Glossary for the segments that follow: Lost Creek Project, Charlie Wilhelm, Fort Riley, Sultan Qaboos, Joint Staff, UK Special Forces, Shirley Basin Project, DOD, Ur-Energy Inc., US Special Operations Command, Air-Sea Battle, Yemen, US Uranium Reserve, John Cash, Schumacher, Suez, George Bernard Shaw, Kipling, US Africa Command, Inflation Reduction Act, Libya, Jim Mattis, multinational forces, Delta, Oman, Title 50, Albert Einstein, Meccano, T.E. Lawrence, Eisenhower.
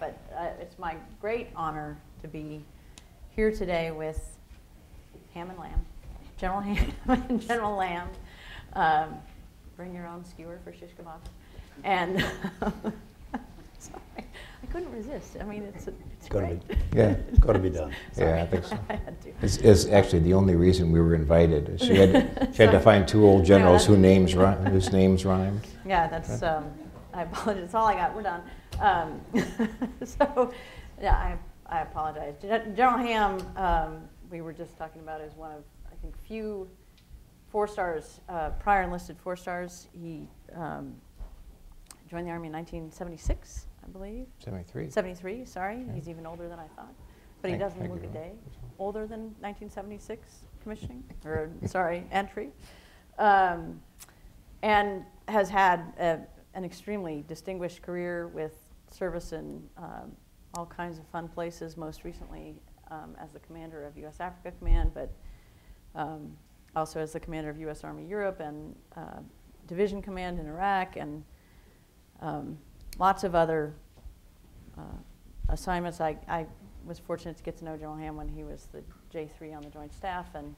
But it's my great honor to be here today with Ham and Lamb, General Ham and General Lamb. Bring your own skewer for shish kebab. And sorry, I couldn't resist. I mean, it's great. Yeah, it's got to be done. Sorry, yeah, I think so. I had to. It's actually the only reason we were invited. She had to find two old generals whose names rhymed. Yeah, that's. I apologize. That's all I got. We're done. So, yeah, I apologize. General Ham, we were just talking about, is one of, I think, few four-stars, prior enlisted four-stars. He joined the Army in 1976, I believe. 73. 73, sorry. Yeah. He's even older than I thought. But he doesn't look a day older than 1976 commissioning, or, sorry, entry. And has had an extremely distinguished career with service in all kinds of fun places, most recently as the commander of US Africa Command, but also as the commander of US Army Europe and Division Command in Iraq, and lots of other assignments. I was fortunate to get to know General Ham when he was the J3 on the Joint Staff and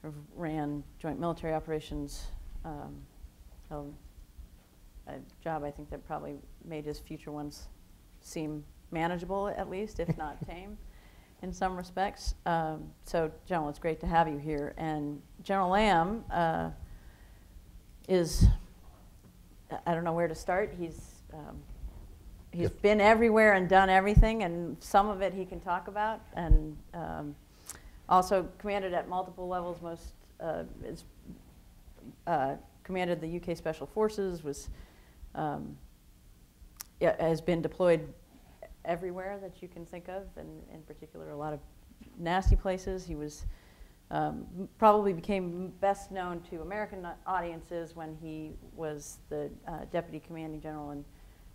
sort of ran joint military operations. So a job I think that probably made his future ones seem manageable, at least, if not tame in some respects. So General, it's great to have you here. And General Lamb is, I don't know where to start. He's been everywhere and done everything, and some of it he can talk about, and also commanded at multiple levels. Most commanded the UK Special Forces, has been deployed everywhere that you can think of, and in particular a lot of nasty places. He was probably became best known to American audiences when he was the deputy commanding general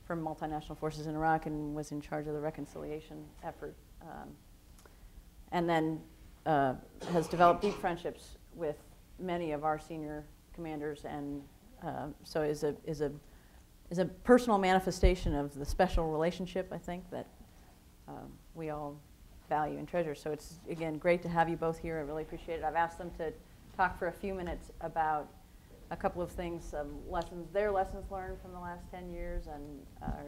for multinational forces in Iraq and was in charge of the reconciliation effort, and then has developed deep friendships with many of our senior commanders, and so is a personal manifestation of the special relationship, I think, that we all value and treasure. So it's, again, great to have you both here. I really appreciate it. I've asked them to talk for a few minutes about a couple of things, their lessons learned from the last 10 years and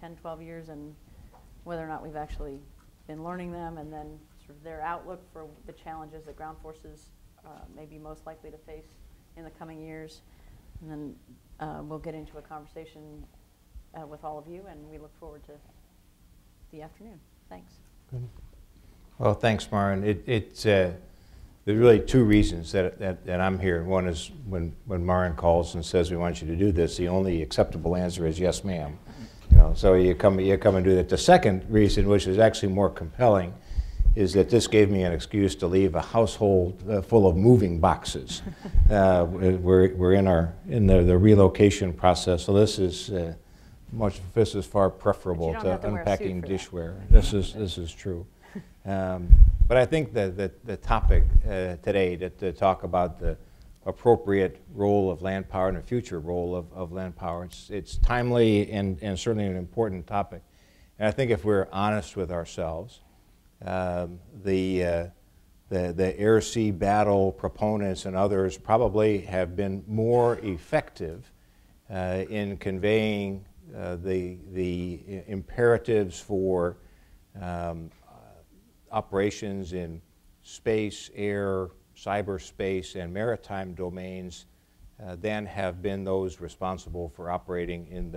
10, 12 years, and whether or not we've actually been learning them, and then sort of their outlook for the challenges that ground forces may be most likely to face in the coming years. And then we'll get into a conversation with all of you, and we look forward to the afternoon. Thanks. Good. Well, thanks, Maren. There's really two reasons that I'm here. One is when Maren calls and says, we want you to do this, the only acceptable answer is yes, ma'am. You know, so you come and do that. The second reason, which is actually more compelling, is that this gave me an excuse to leave a household full of moving boxes. We're in the relocation process, so this is far preferable to unpacking dishware. This is true. But I think that the topic today, to talk about the appropriate role of land power and the future role of land power, it's timely and certainly an important topic. And I think if we're honest with ourselves, the Air-Sea Battle proponents and others probably have been more effective in conveying the imperatives for operations in space, air, cyberspace, and maritime domains than have been those responsible for operating in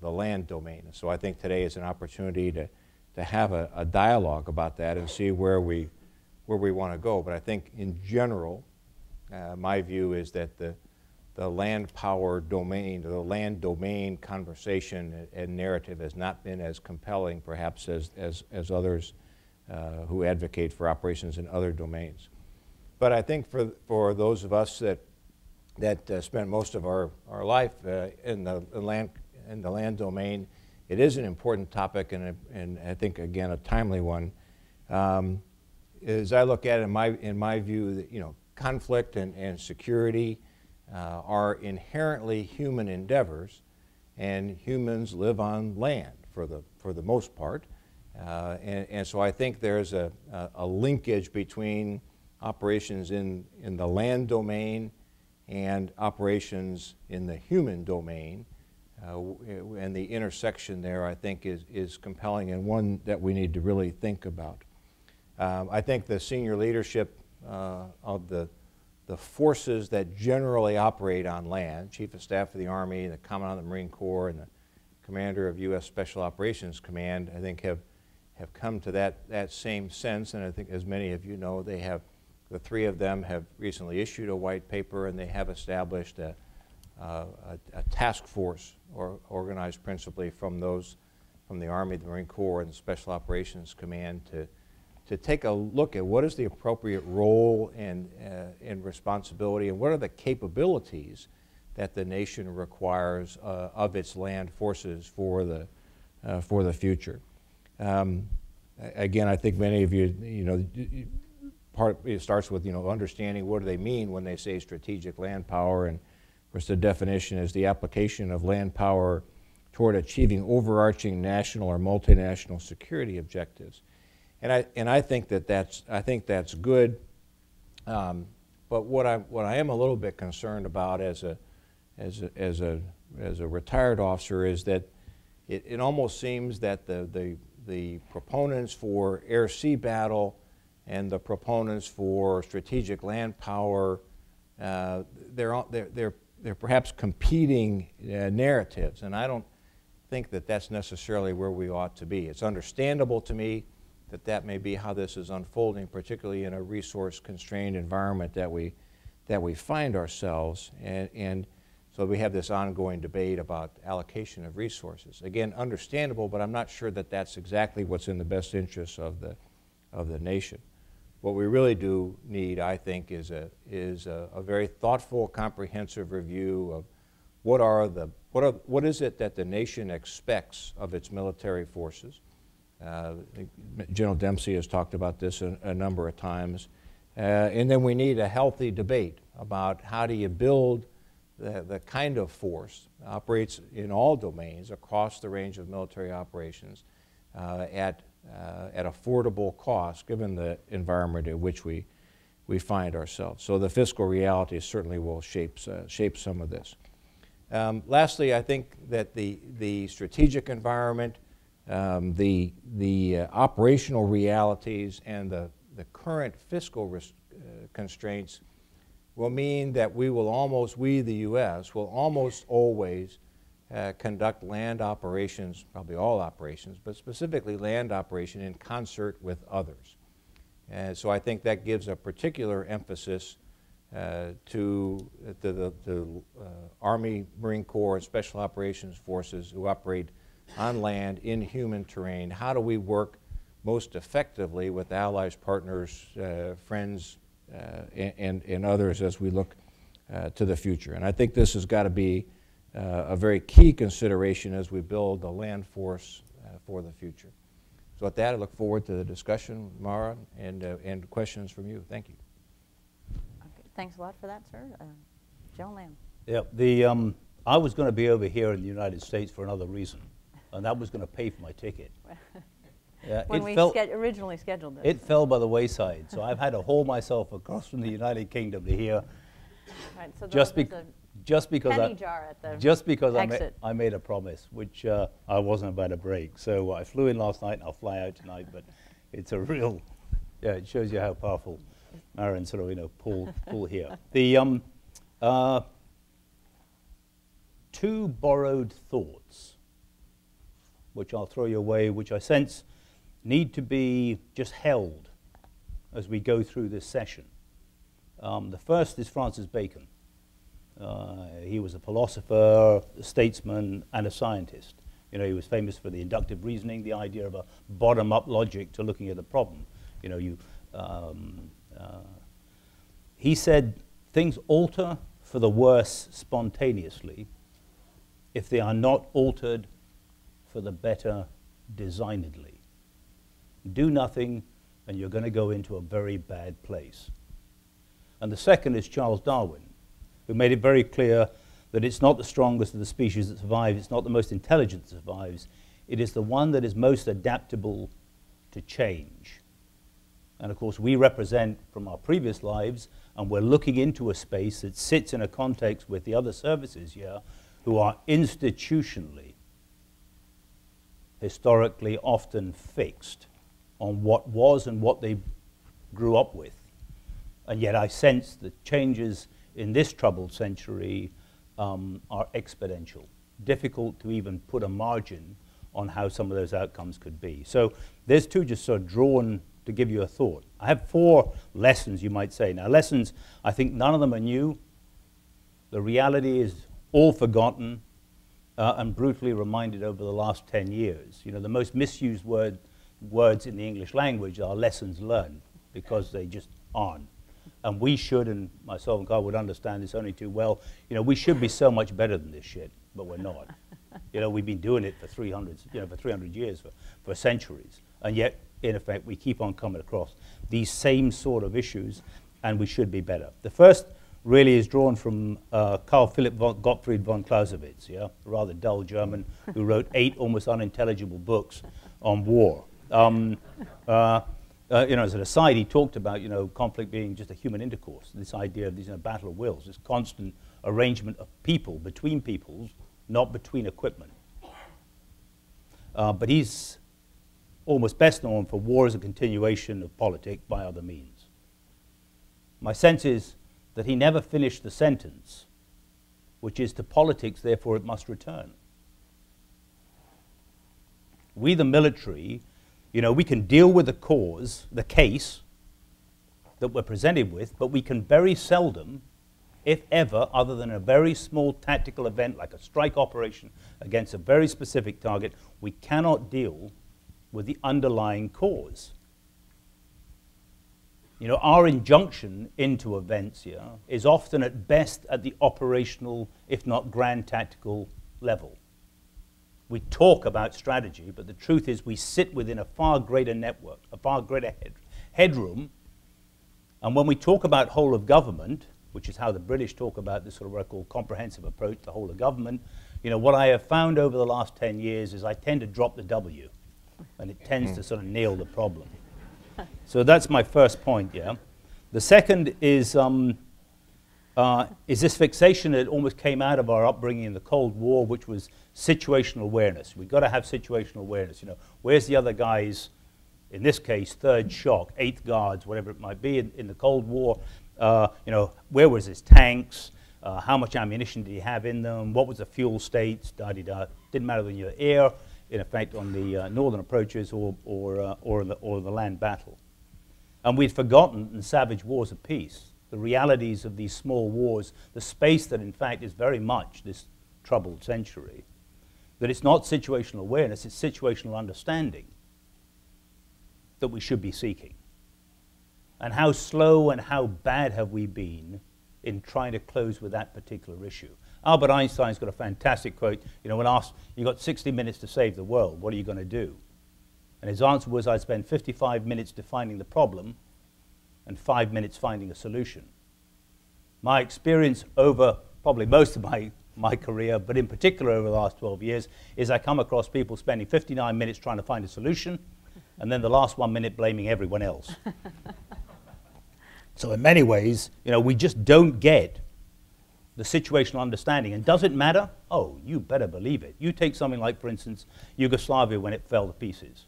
the land domain. So I think today is an opportunity to have a dialogue about that and see where we want to go. But I think in general, my view is that the land power domain, the land domain conversation and narrative has not been as compelling perhaps as others who advocate for operations in other domains. But I think for those of us that spent most of our life in the land domain, it is an important topic, and I think, again, a timely one. As I look at it, in my view, that, you know, conflict and security are inherently human endeavors, and humans live on land for the most part. And so I think there's a linkage between operations in the land domain and operations in the human domain, and the intersection there, I think, is compelling and one that we need to really think about. I think the senior leadership of the forces that generally operate on land, Chief of Staff of the Army, the Commandant of the Marine Corps, and the Commander of US Special Operations Command, I think have come to that same sense. And I think, as many of you know, they have, the three of them have recently issued a white paper, and they have established a task force, or organized principally from the Army, the Marine Corps, and the Special Operations Command to take a look at what is the appropriate role and responsibility, and what are the capabilities that the nation requires of its land forces for the future. Again, I think many of you, it starts with understanding what do they mean when they say strategic land power, and of course the definition is the application of land power toward achieving overarching national or multinational security objectives. And I think that's good. But what I am a little bit concerned about as a retired officer is that it almost seems that the proponents for Air-Sea Battle and the proponents for strategic land power, they're perhaps competing narratives, and I don't think that that's necessarily where we ought to be. It's understandable to me that that may be how this is unfolding, particularly in a resource-constrained environment that we find ourselves, and so we have this ongoing debate about allocation of resources. Again, understandable, but I'm not sure that that's exactly what's in the best interests of the nation. What we really do need, I think, is a very thoughtful, comprehensive review of what is it that the nation expects of its military forces. General Dempsey has talked about this a number of times, and then we need a healthy debate about how do you build the kind of force that operates in all domains across the range of military operations at affordable cost, given the environment in which we find ourselves. So the fiscal reality certainly will shape some of this. Lastly, I think that the strategic environment, the operational realities, and the current fiscal constraints will mean that we, the U.S., will almost always conduct land operations, probably all operations, but specifically land operation, in concert with others. And so I think that gives a particular emphasis to the Army, Marine Corps, and Special Operations Forces who operate on land in human terrain. How do we work most effectively with allies, partners, friends, and others as we look to the future? And I think this has got to be a very key consideration as we build the land force for the future. So with that, I look forward to the discussion, Mara, and questions from you. Thank you. Okay, thanks a lot for that, sir. General Lamb. Yeah, I was going to be over here in the United States for another reason, and that was going to pay for my ticket. When we originally scheduled this. It fell by the wayside, so I've had to haul myself across from the United Kingdom to here. Right, so just because I made a promise, which I wasn't about to break. So I flew in last night, and I'll fly out tonight. But it's a real, it shows you how powerful Marin's sort of, pull here. The two borrowed thoughts, which I'll throw your way, which I sense need to be just held as we go through this session. The first is Francis Bacon. He was a philosopher, a statesman, and a scientist. He was famous for the inductive reasoning, the idea of a bottom-up logic to looking at a problem. He said, things alter for the worse spontaneously if they are not altered for the better designedly. Do nothing, and you're going to go into a very bad place. And the second is Charles Darwin, who made it very clear that it's not the strongest of the species that survives, it's not the most intelligent that survives, it is the one that is most adaptable to change. And of course, we represent from our previous lives, and we're looking into a space that sits in a context with the other services here, who are institutionally, historically often fixed on what was and what they grew up with. And yet I sense that changes in this troubled century are exponential, difficult to even put a margin on how some of those outcomes could be. So there's two just sort of drawn to give you a thought. I have four lessons, you might say. Now lessons, I think none of them are new. The reality is all forgotten and brutally reminded over the last 10 years. You know, the most misused words in the English language are lessons learned, because they just aren't. And we should, and myself and Karl would understand this only too well, you know, we should be so much better than this shit, but we're not. You know, we've been doing it for 300 years, for centuries. And yet, in effect, we keep on coming across these same sort of issues, and we should be better. The first really is drawn from Karl Philipp von Gottfried von Clausewitz, yeah? A rather dull German who wrote 8 almost unintelligible books on war. You know, as an aside, he talked about, you know, conflict being just a human intercourse, this idea of these, you know, battle of wills, this constant arrangement of people between peoples, not between equipment. But he's almost best known for war as a continuation of politics by other means. My sense is that he never finished the sentence, which is to politics, therefore it must return. We, the military, you know, we can deal with the cause, the case that we're presented with, but we can very seldom, if ever, other than a very small tactical event like a strike operation against a very specific target, we cannot deal with the underlying cause. You know, our injunction into events here is often at best at the operational, if not grand tactical level. We talk about strategy, but the truth is we sit within a far greater network, a far greater headroom. And when we talk about whole of government, which is how the British talk about this sort of what I call comprehensive approach to whole of government, you know, what I have found over the last 10 years is I tend to drop the W, and it tends to sort of nail the problem. So that's my first point, yeah? The second is this fixation that almost came out of our upbringing in the Cold War, which was situational awareness. We've got to have situational awareness. You know, where's the other guy's, in this case, third shock, 8th Guards, whatever it might be in the Cold War? You know, where was his tanks? How much ammunition did he have in them? What was the fuel states? Da-de-da. Didn't matter when you were air, in effect, on the northern approaches or the land battle. And we'd forgotten in savage wars of peace the realities of these small wars, the space that in fact is very much this troubled century, that it's not situational awareness, it's situational understanding that we should be seeking. And how slow and how bad have we been in trying to close with that particular issue. Albert Einstein's got a fantastic quote, you know, when asked, you've got 60 minutes to save the world, what are you going to do? And his answer was, I'd spend 55 minutes defining the problem and 5 minutes finding a solution. My experience over probably most of my career, but in particular over the last 12 years, is I come across people spending 59 minutes trying to find a solution, and then the last 1 minute blaming everyone else. So in many ways, you know, we just don't get the situational understanding. And does it matter? Oh, you better believe it. You take something like, for instance, Yugoslavia when it fell to pieces.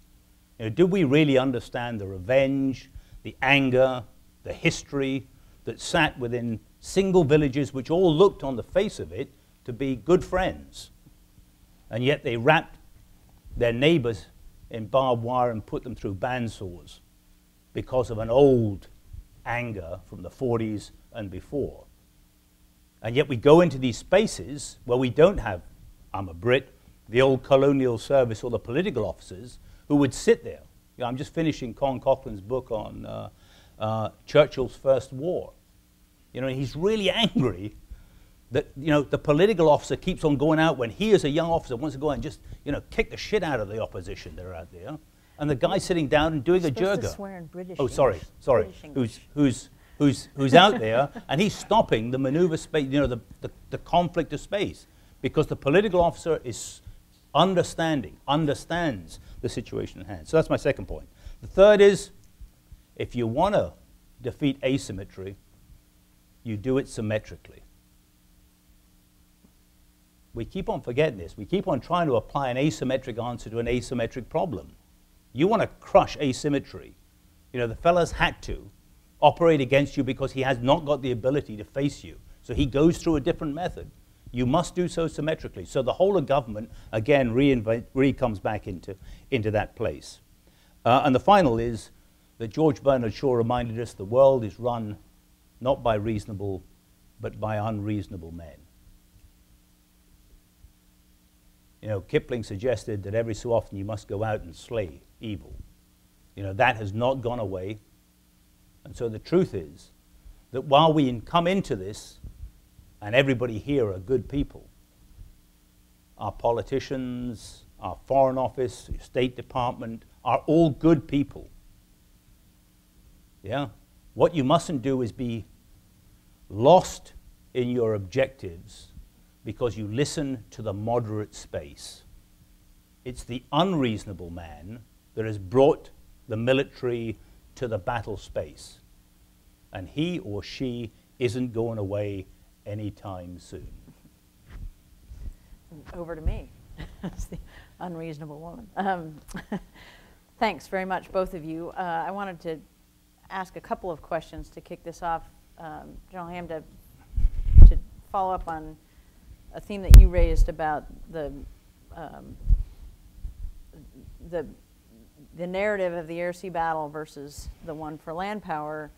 You know, did we really understand the revenge, the anger, the history that sat within single villages which all looked on the face of it to be good friends? And yet they wrapped their neighbors in barbed wire and put them through bandsaws because of an old anger from the 40s and before. And yet we go into these spaces where we don't have, I'm a Brit, the old colonial service or the political officers who would sit there. You know, I'm just finishing Con Coughlin's book on Churchill's First War. You know, and he's really angry that, you know, the political officer keeps on going out when he as a young officer wants to go out and just, you know, kick the shit out of the opposition that are out there. And the guy sitting down and doing a jerga. You're supposed to swear in British English. Oh, sorry, sorry. Who's who's out there, and he's stopping the maneuver space, you know, the conflict of space, because the political officer is understands the situation at hand. So that's my second point. The third is, if you want to defeat asymmetry, you do it symmetrically. We keep on forgetting this. We keep on trying to apply an asymmetric answer to an asymmetric problem. You want to crush asymmetry. You know, the fella's had to operate against you because he has not got the ability to face you. So he goes through a different method. You must do so symmetrically. So the whole of government, again, comes back into that place. And the final is that George Bernard Shaw reminded us the world is run not by reasonable, but by unreasonable men. You know, Kipling suggested that every so often you must go out and slay evil. You know, that has not gone away. And so the truth is that while we come into this, and everybody here are good people, our politicians, our Foreign Office, our State Department, are all good people. Yeah? What you mustn't do is be lost in your objectives because you listen to the moderate space. It's the unreasonable man that has brought the military to the battle space. And he or she isn't going away anytime soon. Over to me. It's the unreasonable woman. Thanks very much, both of you. I wanted to ask a couple of questions to kick this off. General Ham, to follow up on a theme that you raised about the narrative of the Air-Sea Battle versus the one for land power.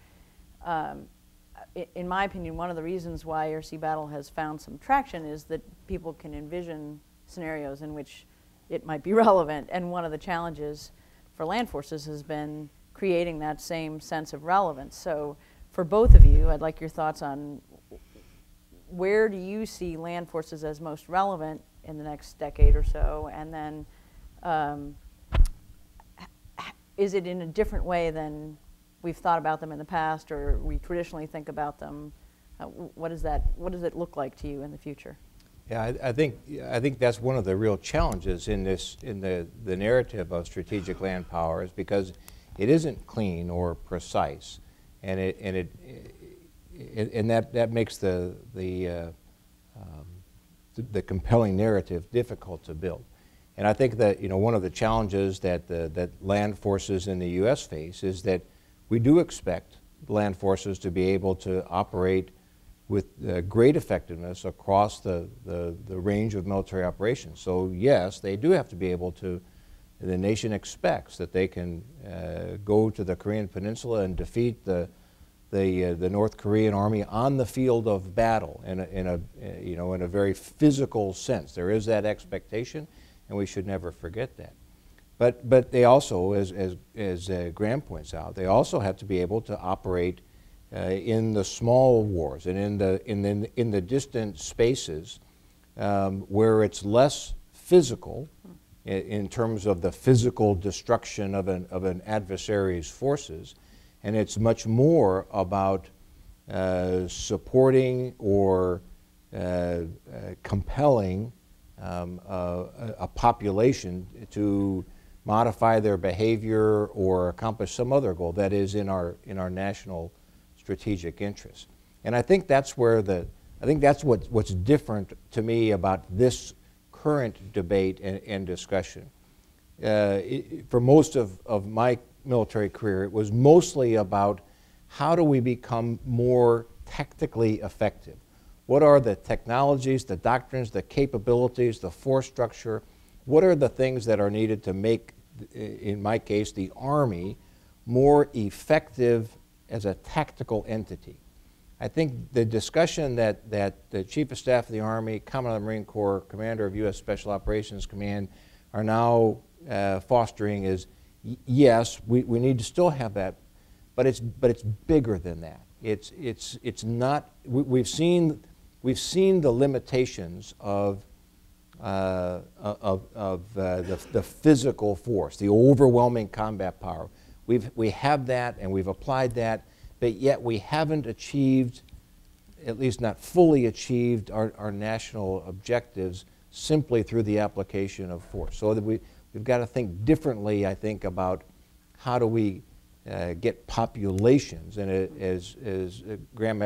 In my opinion, one of the reasons why Air-Sea Battle has found some traction is that people can envision scenarios in which it might be relevant, and one of the challenges for land forces has been creating that same sense of relevance. So for both of you, I'd like your thoughts on where do you see land forces as most relevant in the next decade or so, and then is it in a different way than we've thought about them in the past, or we traditionally think about them? What does it look like to you in the future? Yeah, I think that's one of the real challenges in this, in the narrative of strategic land power, is because it isn't clean or precise, and that makes the compelling narrative difficult to build. And I think that, you know, one of the challenges that that land forces in the U.S. face is that we do expect land forces to be able to operate with great effectiveness across the range of military operations. So yes, they do have to be able to. The nation expects that they can go to the Korean Peninsula and defeat the North Korean army on the field of battle in a very physical sense. There is that expectation, and we should never forget that. But they also, as Graham points out, they also have to be able to operate in the small wars and in the distant spaces where it's less physical. In terms of the physical destruction of an adversary's forces, and it's much more about supporting or compelling a population to modify their behavior or accomplish some other goal that is in our national strategic interest. And I think that's where what's different to me about this current debate and discussion. For most of my military career, it was mostly about how do we become more tactically effective? What are the technologies, the doctrines, the capabilities, the force structure? What are the things that are needed to make, in my case, the Army more effective as a tactical entity? I think the discussion that the Chief of Staff of the Army, Commandant of the Marine Corps, Commander of US Special Operations Command are now fostering is, yes, we need to still have that, but it's bigger than that. It's not. We've seen the limitations of the physical force, the overwhelming combat power. We have that, and we've applied that but yet we haven't achieved, at least not fully achieved, our national objectives simply through the application of force. So that we've got to think differently, I think, about how do we get populations, and it, as Graham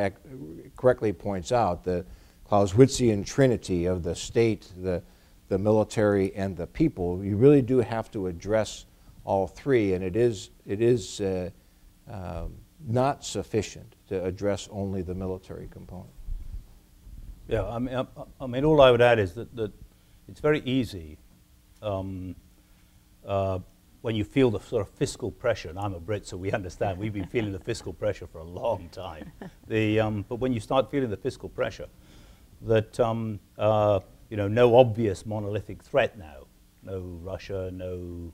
correctly points out, the Clausewitzian trinity of the state, the military, and the people, you really do have to address all three, and it is not sufficient to address only the military component. Yeah, I mean, all I would add is that it's very easy when you feel the sort of fiscal pressure, and I'm a Brit, so we understand. We've been feeling the fiscal pressure for a long time. But when you start feeling the fiscal pressure, that you know, no obvious monolithic threat now, no Russia, no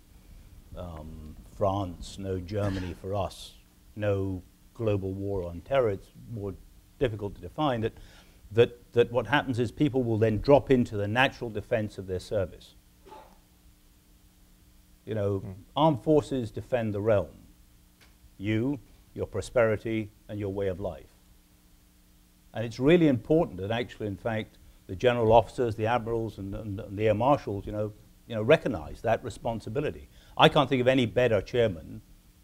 France, no Germany for us, no global war on terror. It's more difficult to define. That what happens is people will then drop into the natural defense of their service. You know, armed forces defend the realm. You, your prosperity, and your way of life. And it's really important that actually, in fact, the general officers, the admirals, and the air marshals, you know, recognize that responsibility. I can't think of any better chairman,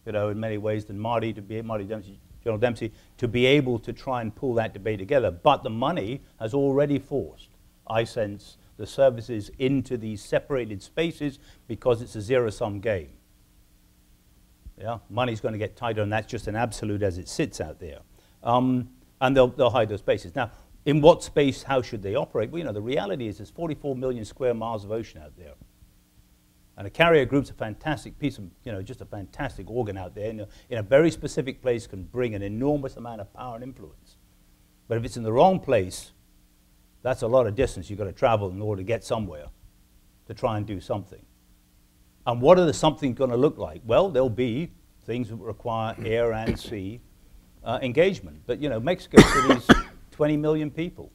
you know, in many ways than General Dempsey, to be able to try and pull that debate together. But the money has already forced, I sense, the services into these separated spaces because it's a zero-sum game. Yeah, money's going to get tighter, and that's just an absolute as it sits out there. And they'll hide those spaces. Now, in what space, how should they operate? Well, you know, the reality is there's 44 million square miles of ocean out there. And a carrier group's a fantastic piece of, you know, just a fantastic organ out there. In a very specific place can bring an enormous amount of power and influence. But if it's in the wrong place, that's a lot of distance you've got to travel in order to get somewhere to try and do something. And what are the something going to look like? Well, there'll be things that require air and sea engagement. But, you know, Mexico City's 20 million people.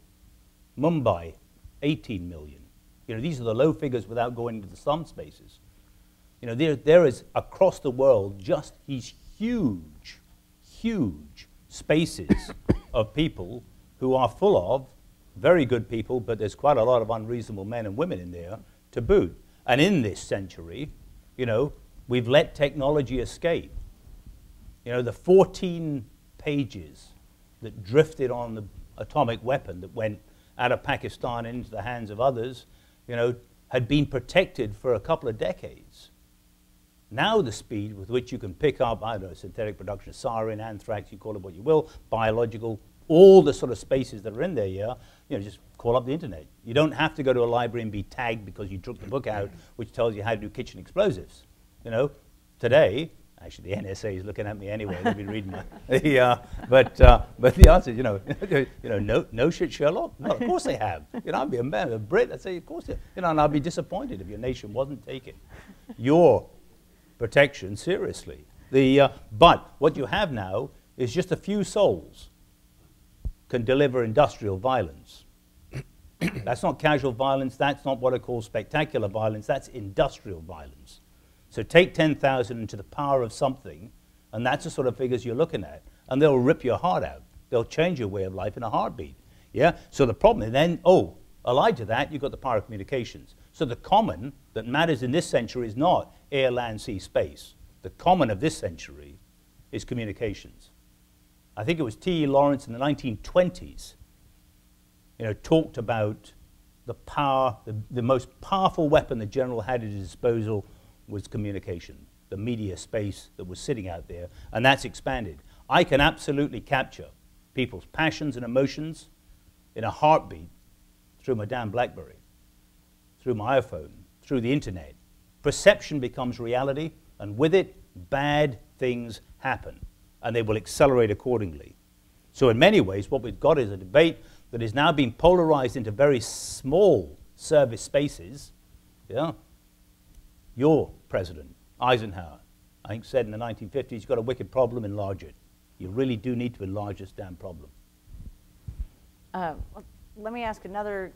Mumbai, 18 million. You know, these are the low figures without going into the slum spaces. You know, there is, across the world, just these huge, huge spaces of people who are full of very good people, but there's quite a lot of unreasonable men and women in there to boot. And in this century, you know, we've let technology escape. You know, the 14 pages that drifted on the atomic weapon that went out of Pakistan into the hands of others, you know, had been protected for a couple of decades. Now the speed with which you can pick up, I don't know, synthetic production, sarin, anthrax, you call it what you will, biological, all the sort of spaces that are in there, yeah, you know, just call up the internet. You don't have to go to a library and be tagged because you took the book out, which tells you how to do kitchen explosives. You know, today, actually, the NSA is looking at me anyway. They'll be reading my. But the answer is, you know, no shit, Sherlock. Well, of course they have. You know, I'd be a Brit. I'd say, of course they have. You know, and I'd be disappointed if your nation wasn't taking your protection seriously. But what you have now is just a few souls can deliver industrial violence. That's not casual violence, that's not what I call spectacular violence, that's industrial violence. So take 10,000 into the power of something, and that's the sort of figures you're looking at, and they'll rip your heart out. They'll change your way of life in a heartbeat, yeah? So the problem then, oh, allied to that, you've got the power of communications. So the common that matters in this century is not air, land, sea, space. The common of this century is communications. I think it was T.E. Lawrence in the 1920s, you know, talked about the power, the most powerful weapon the general had at his disposal was communication, the media space that was sitting out there, and that's expanded. I can absolutely capture people's passions and emotions in a heartbeat through my damn BlackBerry, through my iPhone, through the internet. Perception becomes reality, and with it, bad things happen, and they will accelerate accordingly. So in many ways, what we've got is a debate that is now being polarized into very small service spaces. Yeah? Your president, Eisenhower, I think said in the 1950s, you've got a wicked problem, enlarge it. You really do need to enlarge this damn problem. Let me ask another,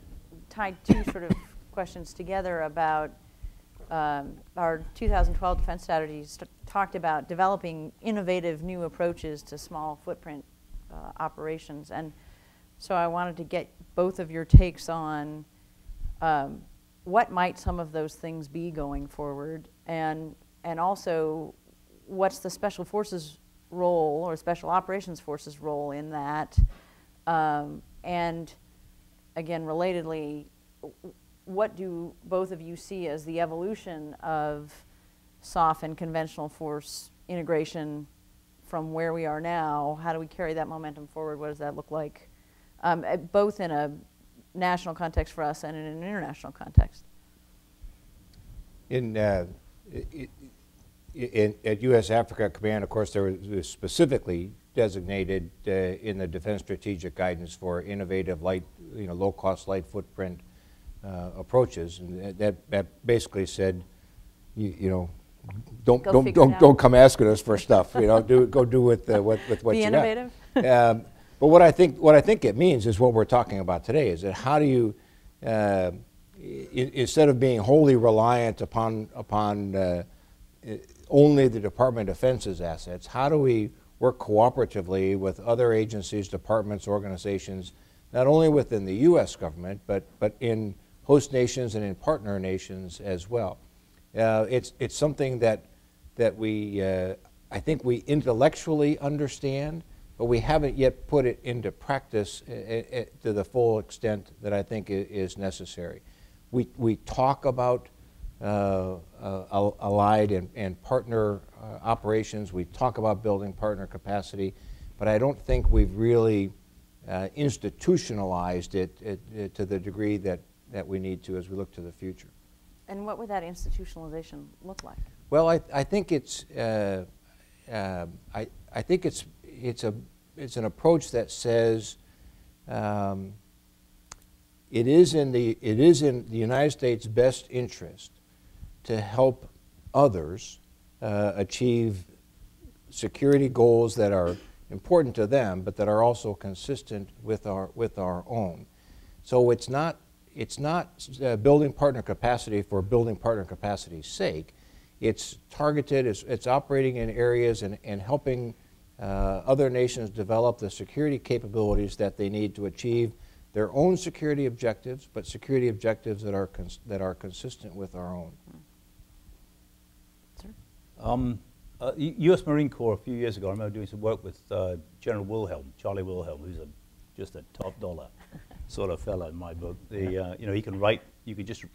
tie two sort of questions together about our 2012 Defense Strategy talked about developing innovative new approaches to small footprint operations. And so I wanted to get both of your takes on what might some of those things be going forward, and also what's the Special Forces role or Special Operations Forces role in that, and again, relatedly, what do both of you see as the evolution of soft and conventional force integration from where we are now? How do we carry that momentum forward? What does that look like, both in a national context for us and in an international context? At US Africa Command, of course, there was specifically designated in the Defense Strategic Guidance for innovative light, low-cost light footprint approaches, and that basically said, don't come asking us for stuff. Go do what you got. Be innovative. But what I think it means is what we're talking about today is that how do you instead of being wholly reliant upon only the Department of Defense's assets, how do we work cooperatively with other agencies, departments, organizations, not only within the U.S. government but in host nations and in partner nations as well. It's something that we I think we intellectually understand, but we haven't yet put it into practice to the full extent that I think is necessary. We talk about allied and partner operations. We talk about building partner capacity, but I don't think we've really institutionalized it to the degree that we need to as we look to the future. And what would that institutionalization look like? Well, I think it's an approach that says it is in the United States' best interest to help others achieve security goals that are important to them, but that are also consistent with our own. So it's not building partner capacity for building partner capacity's sake. It's targeted. It's operating in areas and helping other nations develop the security capabilities that they need to achieve their own security objectives, but security objectives that are consistent with our own. Sir? U.S. Marine Corps a few years ago, I remember doing some work with General Wilhelm, Charlie Wilhelm, who's just a top dollar sort of fellow in my book. He can write. You could just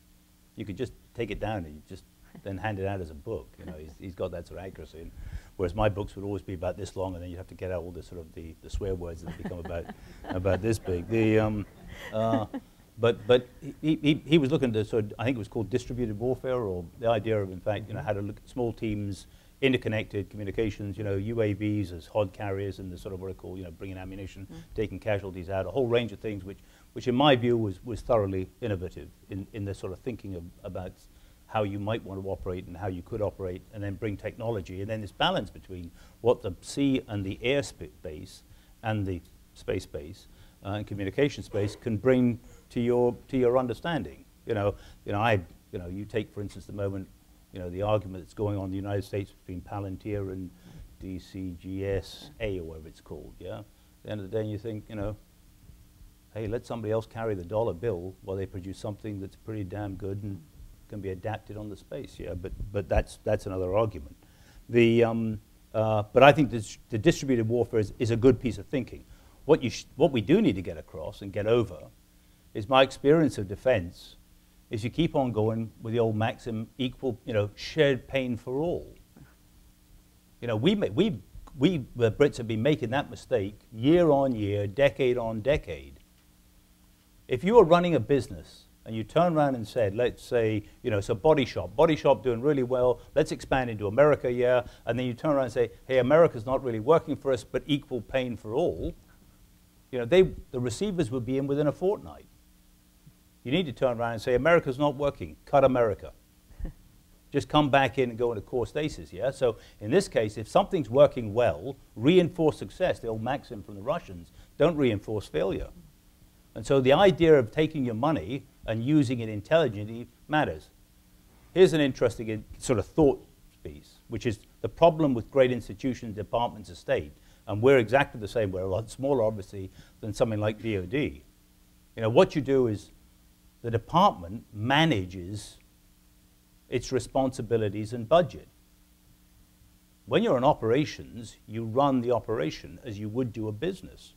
take it down and you just then hand it out as a book. He's got that sort of accuracy. And whereas my books would always be about this long, and then you have to get out all the sort of the swear words that become about this big. But he was looking to sort of, I think it was called distributed warfare, or the idea of, in fact, how to look at small teams, interconnected communications, UAVs as HOD carriers, and the sort of what I call, bringing ammunition, taking casualties out, a whole range of things, which in my view was thoroughly innovative in the sort of thinking about how you might want to operate and how you could operate, and then bring technology, and then this balance between what the sea and the air space and the space base and communication space can bring to your understanding. You take, for instance, the moment, the argument that's going on in the United States between Palantir and DCGSA, or whatever it's called, yeah? At the end of the day, you think, hey, let somebody else carry the dollar bill while they produce something that's pretty damn good and can be adapted on the space, yeah? But that's another argument. But I think the distributed warfare is a good piece of thinking. What we do need to get across and get over is my experience of defense is you keep on going with the old maxim, equal, shared pain for all. We the Brits have been making that mistake year on year, decade on decade. If you were running a business and you turn around and said, let's say, it's a body shop doing really well, let's expand into America, yeah, and then you turn around and say, hey, America's not really working for us, but equal pain for all, the receivers would be in within a fortnight. You need to turn around and say, America's not working, cut America. Just come back in and go into core stasis, yeah? So in this case, if something's working well, reinforce success, the old maxim from the Russians, don't reinforce failure. And so the idea of taking your money and using it intelligently matters. Here's an interesting sort of thought piece, which is the problem with great institutions, departments of state. And we're exactly the same. We're a lot smaller, obviously, than something like DOD. You know, what you do is the department manages its responsibilities and budget. When you're in operations, you run the operation as you would do a business.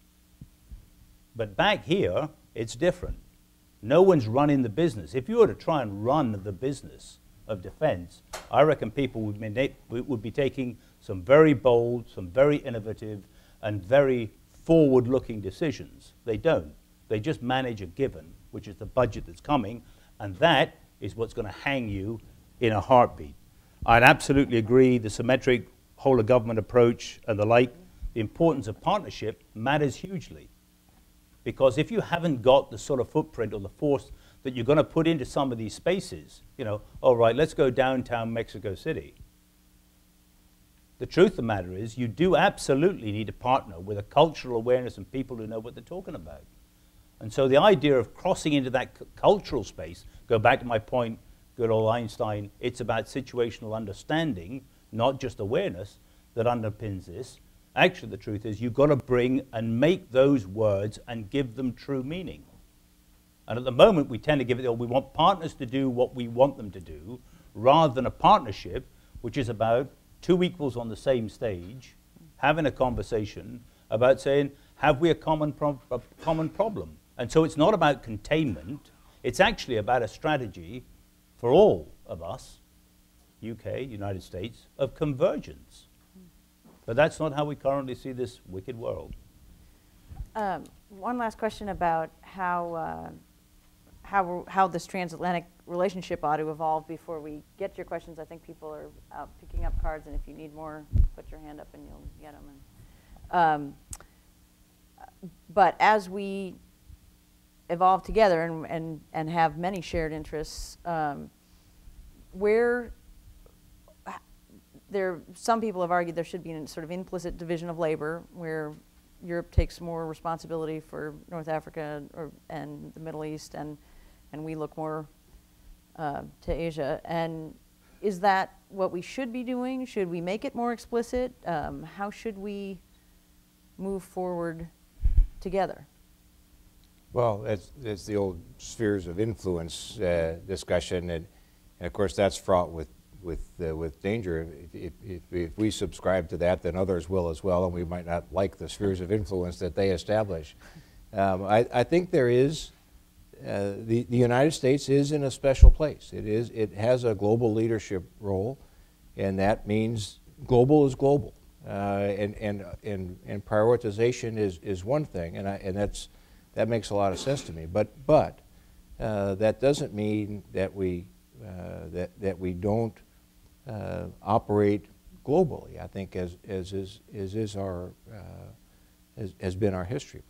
But back here, it's different. No one's running the business. If you were to try and run the business of defense, I reckon people would be taking some very bold, some very innovative, and very forward-looking decisions. They don't. They just manage a given, which is the budget that's coming, and that is what's going to hang you in a heartbeat. I'd absolutely agree the symmetric whole-of-government approach and the like, the importance of partnership matters hugely. Because if you haven't got the sort of footprint or the force that you're going to put into some of these spaces, you know, all right, let's go downtown Mexico City. The truth of the matter is you do absolutely need to partner with a cultural awareness and people who know what they're talking about. And so the idea of crossing into that cultural space, go back to my point, good old Einstein, it's about situational understanding, not just awareness, that underpins this. Actually, the truth is you've got to bring and make those words and give them true meaning. And at the moment, we tend to give it, or we want partners to do what we want them to do, rather than a partnership, which is about two equals on the same stage, having a conversation about saying, have we a common problem? And so it's not about containment. It's actually about a strategy for all of us, UK, United States, of convergence. But that's not how we currently see this wicked world. One last question about how this transatlantic relationship ought to evolve before we get to your questions. I think people are out picking up cards, and if you need more, put your hand up and you'll get them. And, but as we evolve together and have many shared interests, some people have argued there should be a sort of implicit division of labor where Europe takes more responsibility for North Africa and the Middle East, and we look more to Asia. And is that what we should be doing? Should we make it more explicit? How should we move forward together? Well, it's the old spheres of influence discussion, and of course that's fraught with danger. If we subscribe to that, then others will as well, and we might not like the spheres of influence that they establish. I think there is, the United States is in a special place. It has a global leadership role, and that means global is global. And prioritization is one thing, and that makes a lot of sense to me. But that doesn't mean that we don't operate globally, I think, as has been our history.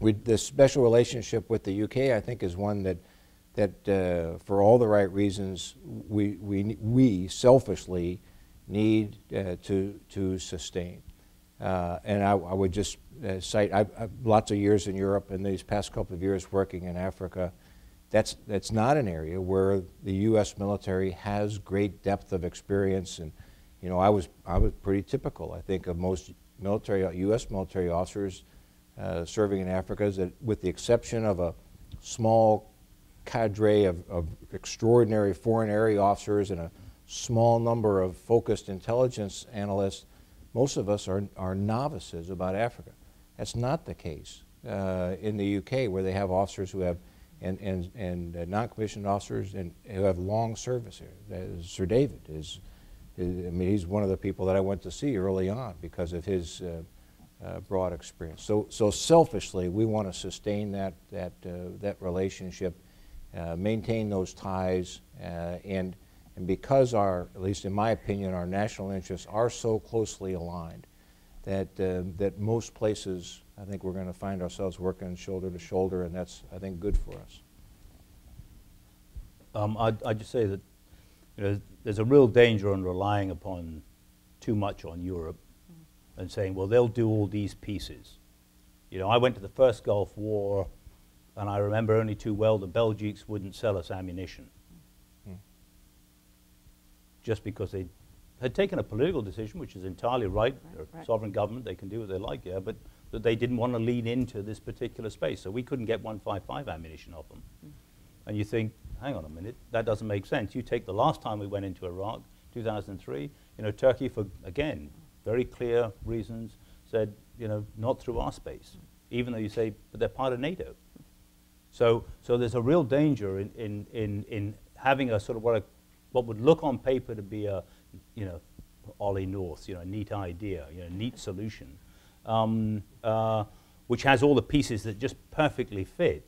The special relationship with the UK, I think, is one that for all the right reasons, we selfishly need to sustain. And I would just cite, I've lots of years in Europe, and these past couple of years working in Africa. That's not an area where the U.S. military has great depth of experience, and you know, I was pretty typical, I think, of most U.S. military officers serving in Africa, is that with the exception of a small cadre of extraordinary foreign area officers and a small number of focused intelligence analysts, most of us are novices about Africa. That's not the case in the U.K., where they have officers who have and non-commissioned officers and who have long service here. Sir David is, I mean, he's one of the people that I went to see early on because of his broad experience. So selfishly, we want to sustain that relationship, maintain those ties, and because our, at least in my opinion, our national interests are so closely aligned that most places, I think, we're going to find ourselves working shoulder to shoulder, and that's, I think, good for us. I'd just say that, you know, there's a real danger in relying upon too much on Europe and saying, well, they'll do all these pieces. You know, I went to the first Gulf War, and I remember only too well the Belgians wouldn't sell us ammunition. just because they had taken a political decision, which is entirely right. They're a sovereign government. They can do what they like, yeah, but that they didn't want to lean into this particular space. So we couldn't get 155 ammunition off them. Mm. And you think, hang on a minute, that doesn't make sense. You take the last time we went into Iraq, 2003, you know, Turkey, for, again, very clear reasons, said, you know, not through our space, even though you say, but they're part of NATO. So there's a real danger in having a sort of what would look on paper to be a, you know, Ollie North, you know, a neat idea, you know, neat solution, which has all the pieces that just perfectly fit.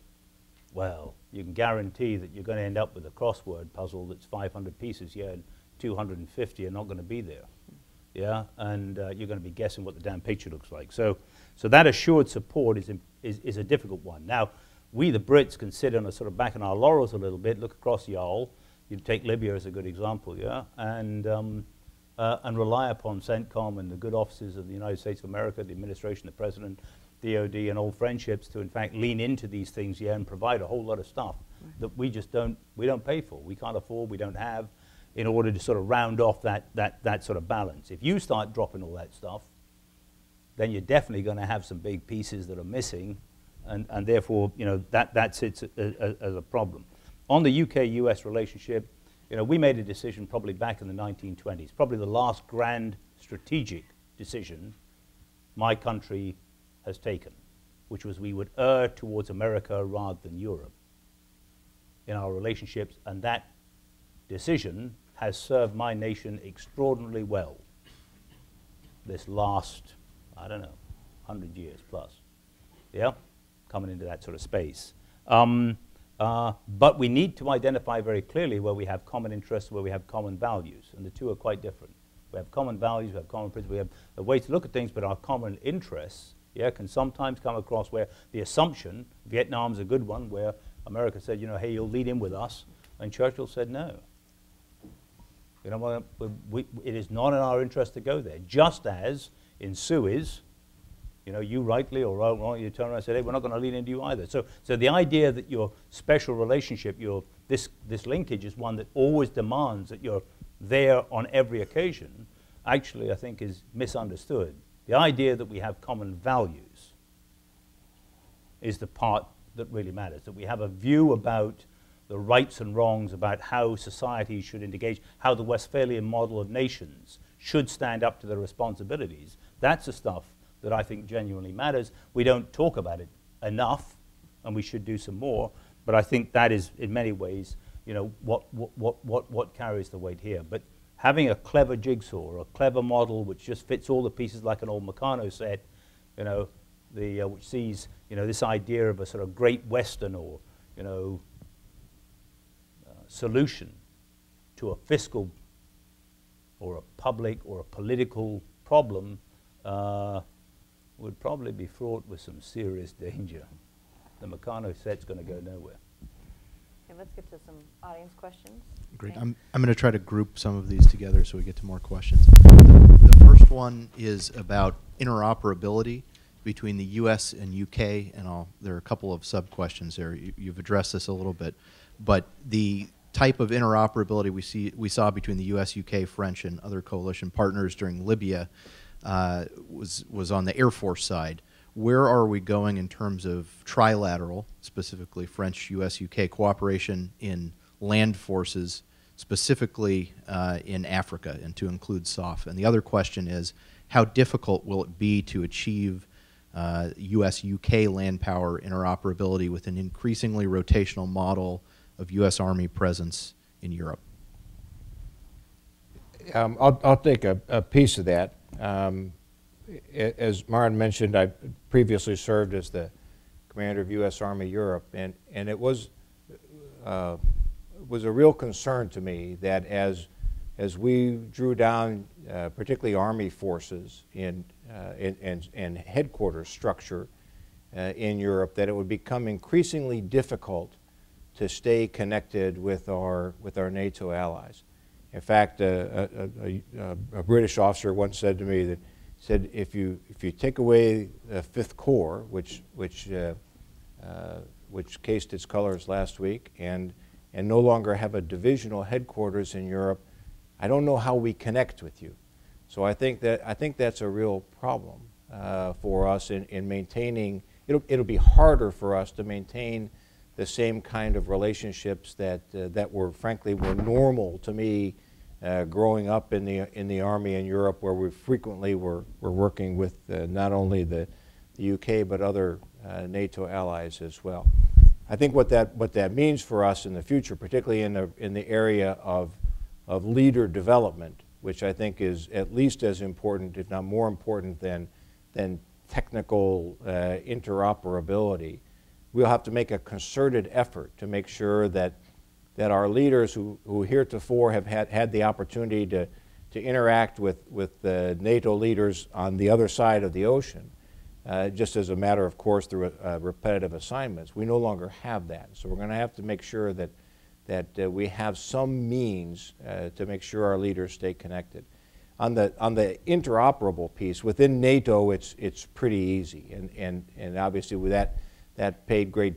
Well, you can guarantee that you're going to end up with a crossword puzzle that's 500 pieces, yeah, and 250 are not going to be there, yeah, and you're going to be guessing what the damn picture looks like. So that assured support is a difficult one. Now, we, the Brits, can sit on a sort of back on our laurels a little bit, look across the aisle. You take Libya as a good example, yeah, and rely upon CENTCOM and the good offices of the United States of America, the administration, the president, DOD, and old friendships to, in fact, lean into these things, yeah, and provide a whole lot of stuff that we just don't pay for, we can't afford, we don't have, in order to sort of round off that sort of balance. If you start dropping all that stuff, then you're definitely going to have some big pieces that are missing, and therefore, you know, that sits as a problem. On the UK-US relationship, you know, we made a decision probably back in the 1920s, probably the last grand strategic decision my country has taken, which was we would err towards America rather than Europe in our relationships, and that decision has served my nation extraordinarily well this last, I don't know, 100 years plus, yeah, coming into that sort of space. But we need to identify very clearly where we have common interests, where we have common values, and the two are quite different. We have common values, we have common principles, we have a way to look at things, but our common interests, yeah, can sometimes come across where the assumption, Vietnam's a good one, where America said, you know, hey, you'll lead in with us, and Churchill said no. You know, it is not in our interest to go there. Just as in Suez, you know, you rightly or wrongly, you turn around and say, hey, we're not going to lean into you either. So the idea that your special relationship, this linkage is one that always demands that you're there on every occasion, actually, I think, is misunderstood. The idea that we have common values is the part that really matters, that we have a view about the rights and wrongs, about how society should engage, how the Westphalian model of nations should stand up to their responsibilities. That's the stuff that I think genuinely matters. We don't talk about it enough, and we should do some more, but I think that is, in many ways, you know, what carries the weight here. But having a clever jigsaw, or a clever model which just fits all the pieces like an old Meccano set, you know, which sees, you know, this idea of a sort of great Western, or, you know, solution to a fiscal or a public or a political problem would probably be fraught with some serious danger. The Meccano set's going to go nowhere. Okay, let's get to some audience questions. Great. Okay. I'm going to try to group some of these together so we get to more questions. The first one is about interoperability between the US and UK, and there are a couple of sub-questions there. You've addressed this a little bit, but the type of interoperability we saw between the US, UK, French, and other coalition partners during Libya was on the Air Force side. Where are we going in terms of trilateral, specifically French, US, UK cooperation in land forces, specifically in Africa, and to include SOF? And the other question is, how difficult will it be to achieve US-UK land power interoperability with an increasingly rotational model of US Army presence in Europe? I'll take a piece of that. As Maren mentioned, I previously served as the commander of US Army Europe, and it was a real concern to me that as we drew down particularly Army forces and headquarters structure in Europe, that it would become increasingly difficult to stay connected with our NATO allies. In fact, a British officer once said to me that said, if you take away the Fifth Corps, which cased its colors last week, and no longer have a divisional headquarters in Europe, I don't know how we connect with you. So I think that's a real problem for us in maintaining. It'll be harder for us to maintain the same kind of relationships that that were frankly normal to me growing up in the Army in Europe, where we frequently were working with not only the UK but other NATO allies as well. I think what that means for us in the future, particularly in the area of leader development, which I think is at least as important, if not more important, than technical interoperability. We'll have to make a concerted effort to make sure that our leaders who heretofore have had the opportunity to interact with the NATO leaders on the other side of the ocean, just as a matter of course through repetitive assignments, we no longer have that. So we're going to have to make sure that we have some means to make sure our leaders stay connected. On the interoperable piece within NATO, it's pretty easy, and obviously with that paid great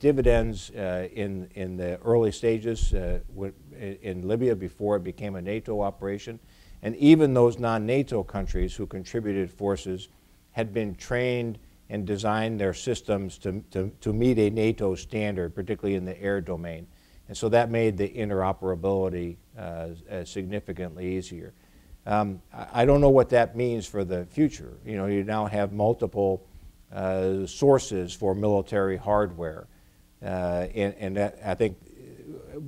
dividends in the early stages in Libya before it became a NATO operation, and even those non-NATO countries who contributed forces had been trained and designed their systems to meet a NATO standard, particularly in the air domain. And so that made the interoperability significantly easier. I don't know what that means for the future. You know, you now have multiple sources for military hardware, and that, I think,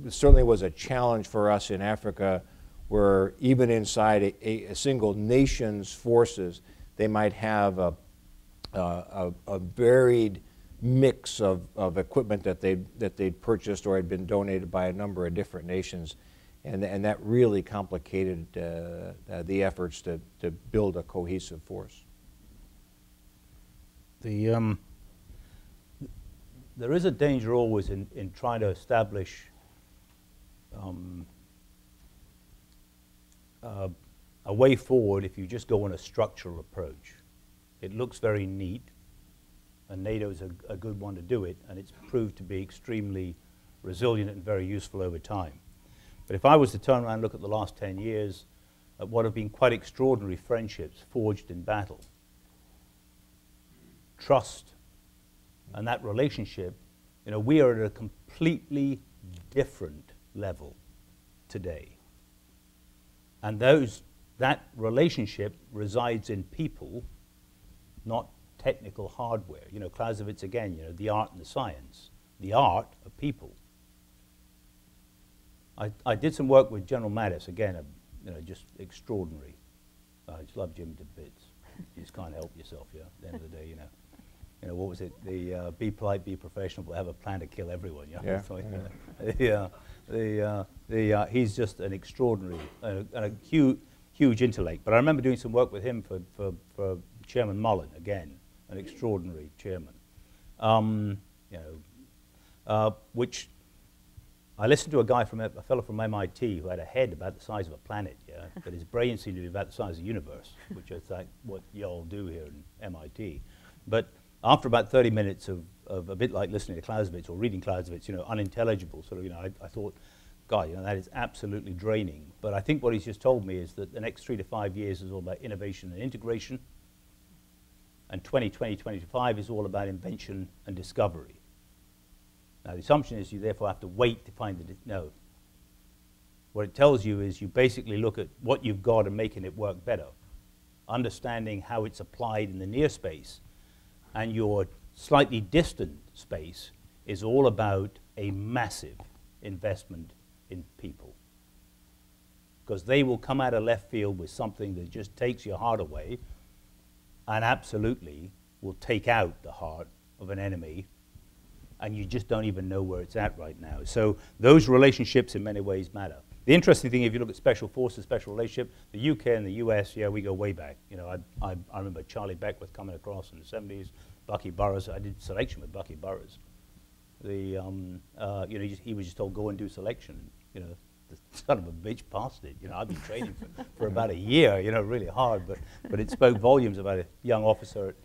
certainly was a challenge for us in Africa, where even inside a single nation's forces, they might have a varied mix of equipment that they'd purchased or had been donated by a number of different nations, and that really complicated the efforts to build a cohesive force. There is a danger always in trying to establish a way forward if you just go on a structural approach. It looks very neat, and NATO is a good one to do it, and it's proved to be extremely resilient and very useful over time. But if I was to turn around and look at the last 10 years at what have been quite extraordinary friendships forged in battle, trust, and that relationship, you know, we are at a completely different level today. And that relationship resides in people, not technical hardware. You know, Clausewitz again, you know, the art and the science, the art of people. I did some work with General Mattis, again, you know, just extraordinary. I just love Jim to bits. You just can't help yourself, yeah, at the end of the day, you know. You know, what was it? The be polite, be professional, but have a plan to kill everyone, you know? Yeah. So, yeah. He's just an extraordinary, and a huge intellect. But I remember doing some work with him for Chairman Mullen, again, an extraordinary chairman, you know, which I listened to a fellow from MIT who had a head about the size of a planet, yeah, but his brain seemed to be about the size of the universe, which is like what y'all do here in MIT. But after about 30 minutes of a bit like listening to Clausewitz or reading Clausewitz, you know, unintelligible, sort of, you know, I thought, God, you know, that is absolutely draining. But I think what he's just told me is that the next 3 to 5 years is all about innovation and integration, and 2025 is all about invention and discovery. Now, the assumption is you therefore have to wait to find the no. What it tells you is you basically look at what you've got and making it work better, understanding how it's applied in the near space, and your slightly distant space is all about a massive investment in people, because they will come out of left field with something that just takes your heart away, and absolutely will take out the heart of an enemy, and you just don't even know where it's at right now. So those relationships in many ways matter. The interesting thing, if you look at special forces, special relationship, the UK and the US, yeah, we go way back. You know, I remember Charlie Beckwith coming across in the 70s, Bucky Burroughs. I did selection with Bucky Burroughs. The, you know, he was just told, go and do selection. You know, the son of a bitch passed it. You know, I've been training for about a year, you know, really hard, but it spoke volumes about a young officer at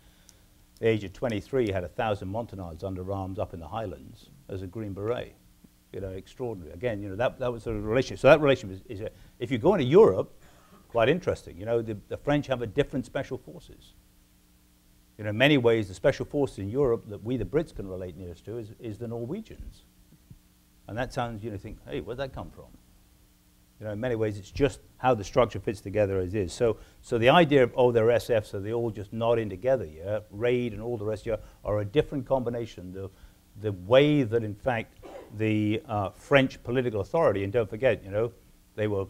the age of 23 had 1,000 Montanars under arms up in the Highlands as a Green Beret. extraordinary. Again, that was sort of the relationship. So that relationship is if you go into Europe, quite interesting. The French have a different special forces. In many ways, the special forces in Europe that we, the Brits, can relate nearest to is the Norwegians. And that sounds, think, hey, where'd that come from? In many ways, it's just how the structure fits together as is. So the idea of, oh, they're SF, so they all just nod in together, RAID and all the rest, are a different combination. The way that, in fact, the French political authority, and don't forget, they were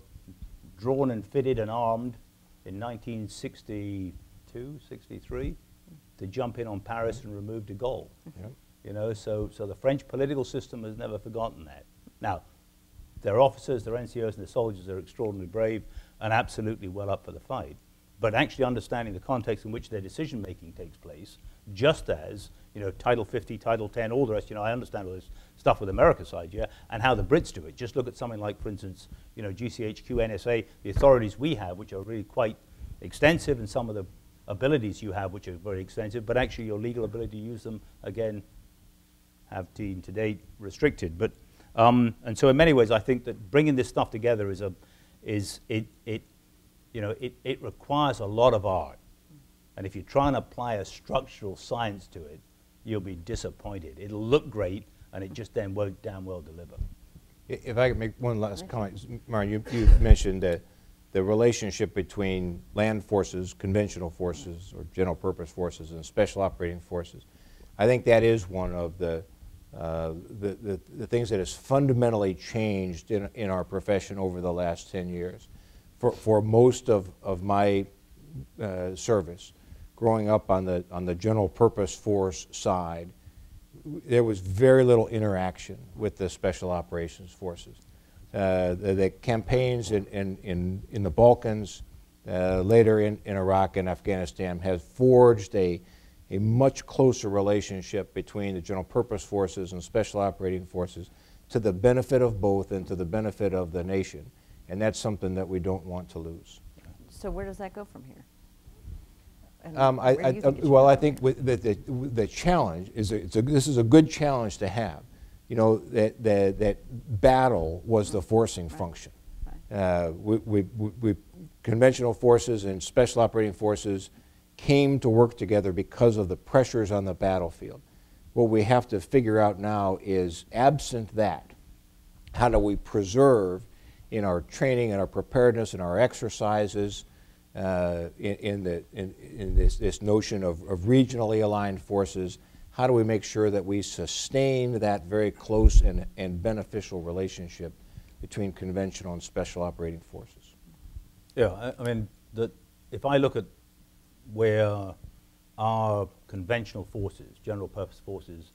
drawn and fitted and armed in 1962, 63, to jump in on Paris and remove de Gaulle. Yeah. So the French political system has never forgotten that. Now, their officers, their NCOs, and their soldiers are extraordinarily brave and absolutely well up for the fight. But actually understanding the context in which their decision-making takes place, just as, Title 50, Title 10, all the rest, I understand all this stuff with America's side, and how the Brits do it. Just look at something like, for instance, GCHQ, NSA, the authorities we have, which are really quite extensive, and some of the abilities you have, which are very extensive, but actually your legal ability to use them, again, have been to date restricted. But and so in many ways, I think that bringing this stuff together is it requires a lot of art. And if you try and apply a structural science to it, you'll be disappointed. It'll look great, and it just then won't damn well deliver. If I could make one last comment, Myron, you mentioned that the relationship between land forces, conventional forces, or general purpose forces, and special operating forces. I think that is one of the things that has fundamentally changed in our profession over the last 10 years. For most of my service, growing up on the general purpose force side, there was very little interaction with the special operations forces. The campaigns in the Balkans, later in Iraq and Afghanistan, has forged a much closer relationship between the general purpose forces and special operating forces, to the benefit of both and to the benefit of the nation. And that's something that we don't want to lose. So where does that go from here? Well, I think the challenge is, this is a good challenge to have. That battle was the forcing function. Right. Conventional forces and special operating forces came to work together because of the pressures on the battlefield. What we have to figure out now is, absent that, how do we preserve in our training and our preparedness and our exercises in this notion of regionally aligned forces, how do we make sure that we sustain that very close and beneficial relationship between conventional and special operating forces? Yeah, I mean, if I look at where our conventional forces, general purpose forces,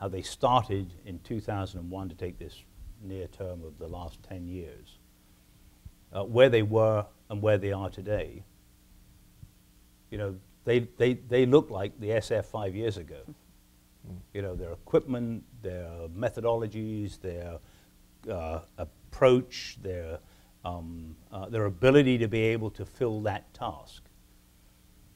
how they started in 2001 to take this near term of the last 10 years, where they were and where they are today, they look like the SF 5 years ago. Mm. Their equipment, their methodologies, their approach, their ability to be able to fill that task.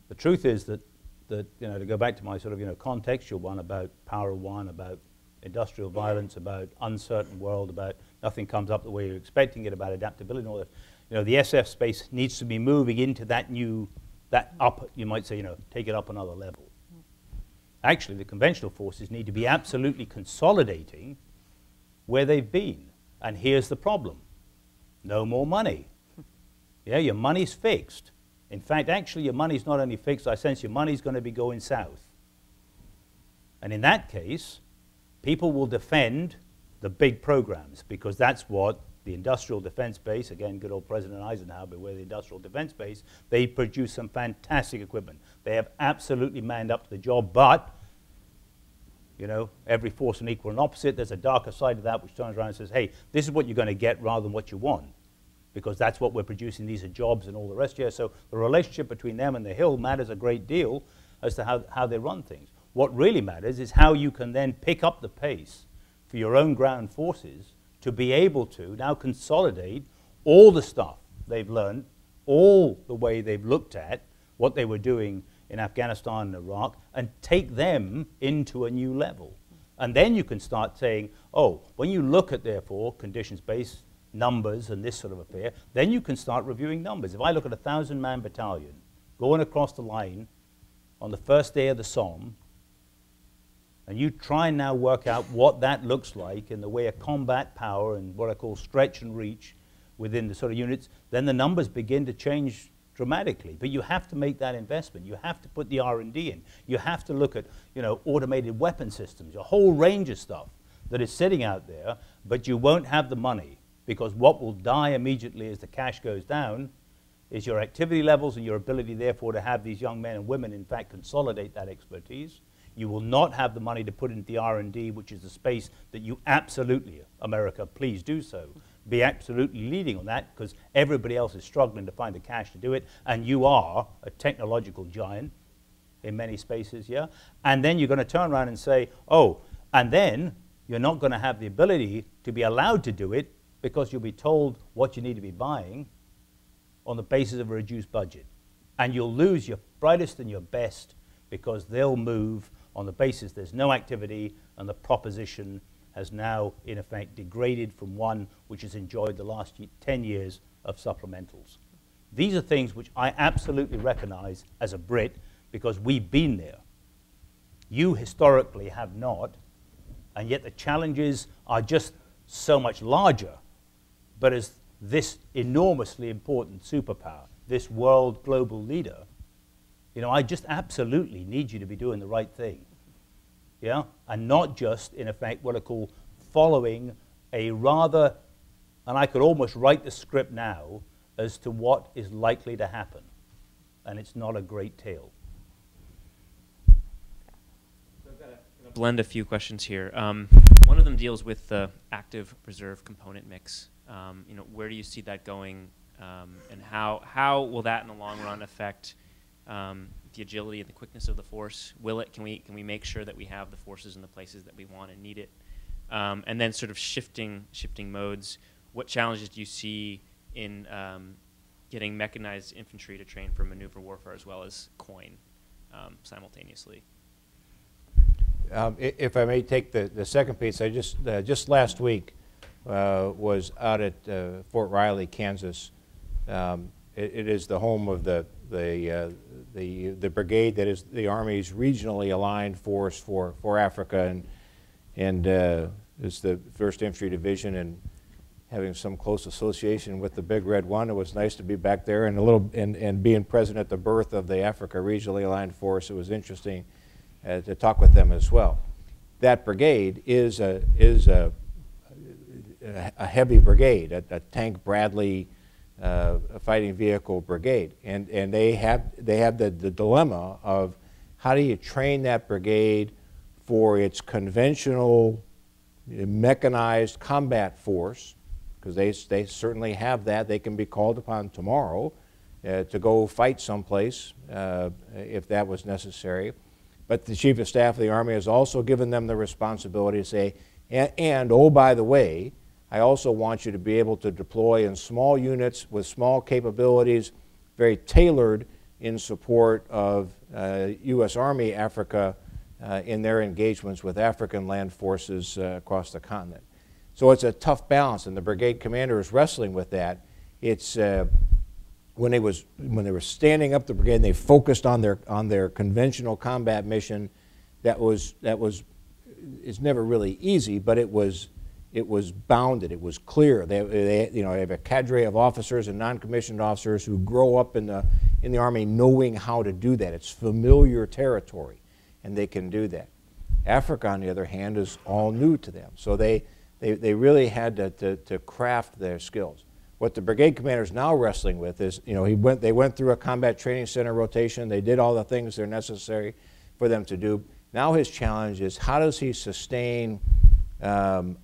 The truth is that to go back to my sort of contextual one about Power One, about industrial violence, about uncertain world, about nothing comes up the way you're expecting it, about adaptability and all that. The SF space needs to be moving into that new, up, you might say, take it up another level. Actually, the conventional forces need to be absolutely consolidating where they've been. And here's the problem: no more money. Yeah, your money's fixed. In fact, actually, your money's not only fixed, I sense your money's going to be going south. And in that case, people will defend the big programs, because that's what the industrial defense base, again, good old President Eisenhower, but where the industrial defense base, they produce some fantastic equipment. They have absolutely manned up to the job, but, every force an equal and opposite, there's a darker side to that which turns around and says, hey, this is what you're going to get rather than what you want, because that's what we're producing, these are jobs and all the rest. So the relationship between them and the Hill matters a great deal as to how they run things. What really matters is how you can then pick up the pace for your own ground forces to be able to now consolidate all the stuff they've learned, all the way they've looked at what they were doing in Afghanistan and Iraq, and take them into a new level. And then you can start saying, oh, when you look at, therefore, conditions-based numbers and this sort of affair, then you can start reviewing numbers. If I look at a 1,000-man battalion going across the line on the first day of the Somme, and you try and now work out what that looks like in the way of combat power and what I call stretch and reach within the sort of units, then the numbers begin to change dramatically. But you have to make that investment. You have to put the R&D in. You have to look at, you know, automated weapon systems, a whole range of stuff that is sitting out there, but you won't have the money, because what will die immediately as the cash goes down is your activity levels and your ability, therefore, to have these young men and women, in fact, consolidate that expertise. You will not have the money to put into the R&D, which is the space that you absolutely, America, please do so, be absolutely leading on that, because everybody else is struggling to find the cash to do it, and you are a technological giant in many spaces, yeah? And then you're going to turn around and say, oh, and then you're not going to have the ability to be allowed to do it, because you'll be told what you need to be buying on the basis of a reduced budget. And you'll lose your brightest and your best, because they'll move on the basis there's no activity, and the proposition has now, in effect, degraded from one which has enjoyed the last 10 years of supplementals. These are things which I absolutely recognize as a Brit, because we've been there. You historically have not, and yet the challenges are just so much larger, but as this enormously important superpower, this world global leader, you know, I just absolutely need you to be doing the right thing, yeah? And not just, in effect, what I call following a rather, and I could almost write the script now as to what is likely to happen. And it's not a great tale. So I'm going to blend a few questions here. One of them deals with the active reserve component mix. You know, where do you see that going, and how will that in the long run affect the agility and the quickness of the force? Will it, can we make sure that we have the forces in the places that we want and need it? And then sort of shifting modes, what challenges do you see in getting mechanized infantry to train for maneuver warfare as well as coin simultaneously? If I may take the second piece, I just last week was out at Fort Riley, Kansas. It is the home of the brigade that is the Army's regionally aligned force for Africa, and it's the 1st Infantry Division, and having some close association with the Big Red One, it was nice to be back there and a little and being present at the birth of the Africa Regionally Aligned Force. It was interesting to talk with them as well. That brigade is a heavy brigade, a Tank Bradley. A fighting vehicle brigade, and they have the dilemma of how do you train that brigade for its conventional mechanized combat force, because they certainly have that. They can be called upon tomorrow to go fight someplace if that was necessary. But the Chief of Staff of the Army has also given them the responsibility to say, and oh, by the way, I also want you to be able to deploy in small units with small capabilities, very tailored in support of U.S. Army Africa in their engagements with African land forces across the continent. So it's a tough balance, and the brigade commander is wrestling with that. It's when they were standing up the brigade, and they focused on their conventional combat mission. It's never really easy, but it was. It was bounded. It was clear. They have a cadre of officers and non-commissioned officers who grow up in the Army knowing how to do that. It's familiar territory, and they can do that. Africa, on the other hand, is all new to them. So they really had to craft their skills. What the brigade commander is now wrestling with is, you know, they went through a combat training center rotation. They did all the things that are necessary for them to do. Now his challenge is how does he sustain an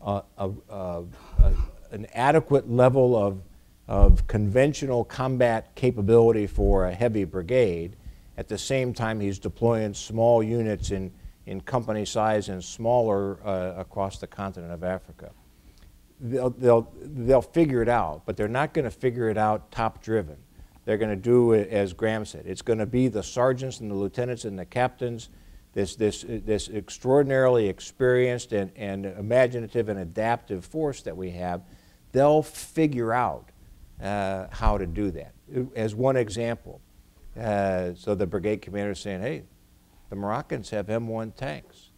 adequate level of conventional combat capability for a heavy brigade. At the same time, he's deploying small units in company size and smaller across the continent of Africa. They'll figure it out, but they're not going to figure it out top-driven. They're going to do, as Graham said, it's going to be the sergeants and the lieutenants and the captains this extraordinarily experienced and imaginative and adaptive force that we have, they'll figure out how to do that. As one example, so the brigade commander is saying, hey, the Moroccans have M1 tanks.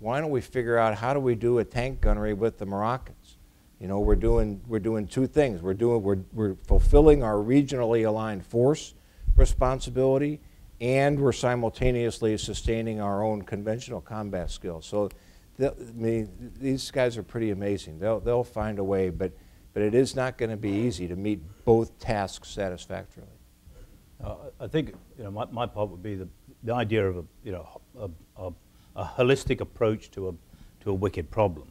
Why don't we figure out how do we do a tank gunnery with the Moroccans? You know, we're doing two things. We're fulfilling our regionally aligned force responsibility, and we're simultaneously sustaining our own conventional combat skills. So, I mean, these guys are pretty amazing. They'll find a way, but it is not going to be easy to meet both tasks satisfactorily. I think, you know, my part would be the idea of a holistic approach to a wicked problem.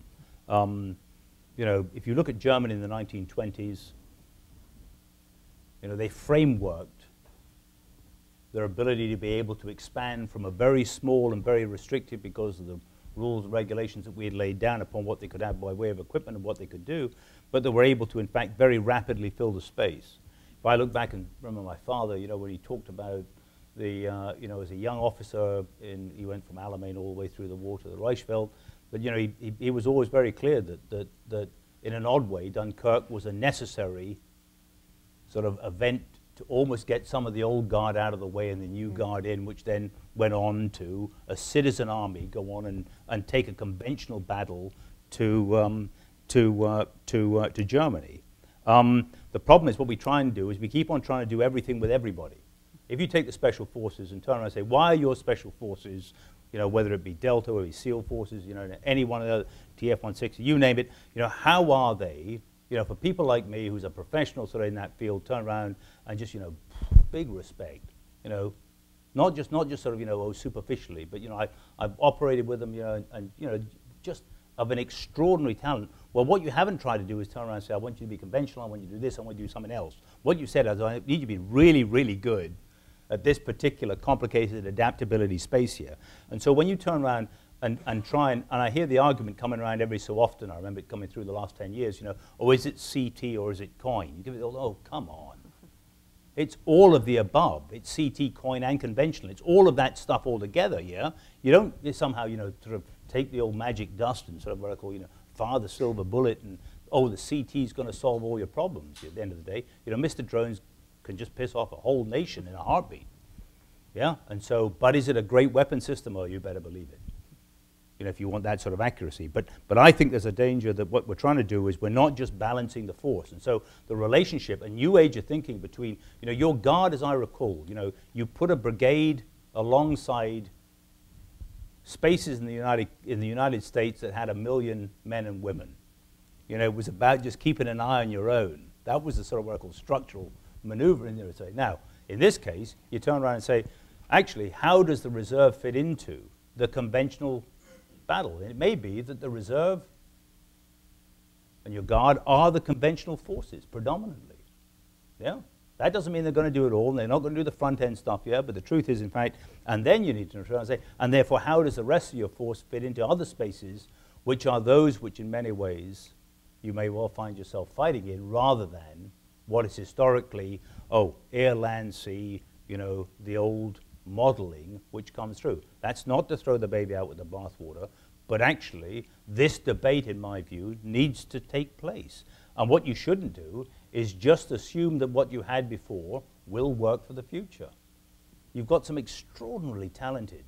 You know, if you look at Germany in the 1920s, you know, they frameworked their ability to be able to expand from a very small and very restricted, because of the rules and regulations that we had laid down upon what they could have by way of equipment and what they could do, but they were able to, in fact, very rapidly fill the space. If I look back and remember my father, you know, when he talked about the, you know, as a young officer, he went from Alamein all the way through the war to the Reichsfeld, but, you know, he was always very clear that in an odd way, Dunkirk was a necessary sort of event to almost get some of the old guard out of the way and the new guard in, which then went on to a citizen army go on and take a conventional battle to Germany. The problem is what we try and do is we keep on trying to do everything with everybody. If you take the special forces and turn around and say, why are your special forces, you know, whether it be Delta or SEAL forces, you know, any one of the other, TF-160, you name it, you know, how are they? You know, for people like me, who's a professional sort of in that field, turn around and just, you know, big respect, you know, not just sort of, you know, oh, superficially, but, you know, I've operated with them, you know, and you know, just of an extraordinary talent. Well, what you haven't tried to do is turn around and say, I want you to be conventional, I want you to do this, I want you to do something else. What you said is, I need you to be really, really good at this particular complicated adaptability space here. And so when you turn around and try and I hear the argument coming around every so often. I remember it coming through the last 10 years, you know, oh, is it CT or is it coin? You give it all, oh, come on. It's all of the above. It's CT, coin, and conventional. It's all of that stuff all together, yeah? You don't somehow, you know, sort of take the old magic dust and sort of what I call, you know, fire the silver bullet and, oh, the CT's going to solve all your problems at the end of the day. You know, Mr. Drones can just piss off a whole nation in a heartbeat, yeah? And so, but is it a great weapon system? Oh, you better believe it. You know, if you want that sort of accuracy. But I think there's a danger that what we're trying to do is we're not just balancing the force. And so the relationship, a new age of thinking between, you know, your guard, as I recall, you know, you put a brigade alongside spaces in the United States that had 1 million men and women. You know, it was about just keeping an eye on your own. That was the sort of what I call structural maneuver in the United States. Now, in this case, you turn around and say, actually, how does the reserve fit into the conventional battle? It may be that the reserve and your guard are the conventional forces predominantly. Yeah, that doesn't mean they're going to do it all, and they're not going to do the front end stuff, yeah, but the truth is, in fact, and then you need to try and say, and therefore how does the rest of your force fit into other spaces, which are those which in many ways you may well find yourself fighting in, rather than what is historically, oh, air, land, sea, you know, the old modeling which comes through. That's not to throw the baby out with the bathwater, but actually this debate, in my view, needs to take place. And what you shouldn't do is just assume that what you had before will work for the future. You've got some extraordinarily talented,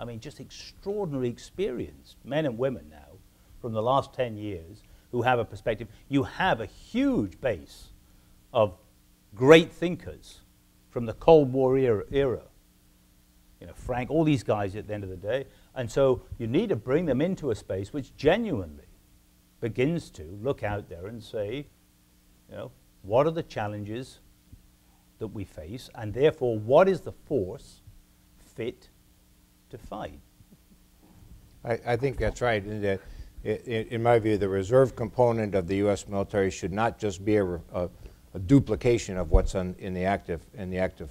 I mean just extraordinarily experienced men and women now from the last 10 years who have a perspective. You have a huge base of great thinkers from the Cold War era. You know, Frank, all these guys at the end of the day. And so you need to bring them into a space which genuinely begins to look out there and say, you know, what are the challenges that we face, and therefore what is the force fit to fight? I think that's right. In my view, the reserve component of the U.S. military should not just be a duplication of what's in the active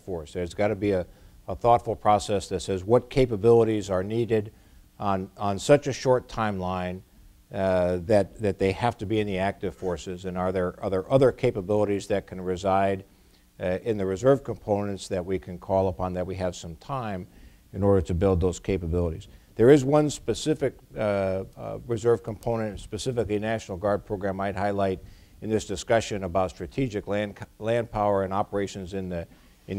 force. There's got to be a thoughtful process that says what capabilities are needed on such a short timeline that they have to be in the active forces, and are there other capabilities that can reside in the reserve components that we can call upon, that we have some time, in order to build those capabilities. There is one specific reserve component, specifically National Guard program, I'd highlight in this discussion about strategic land power and operations in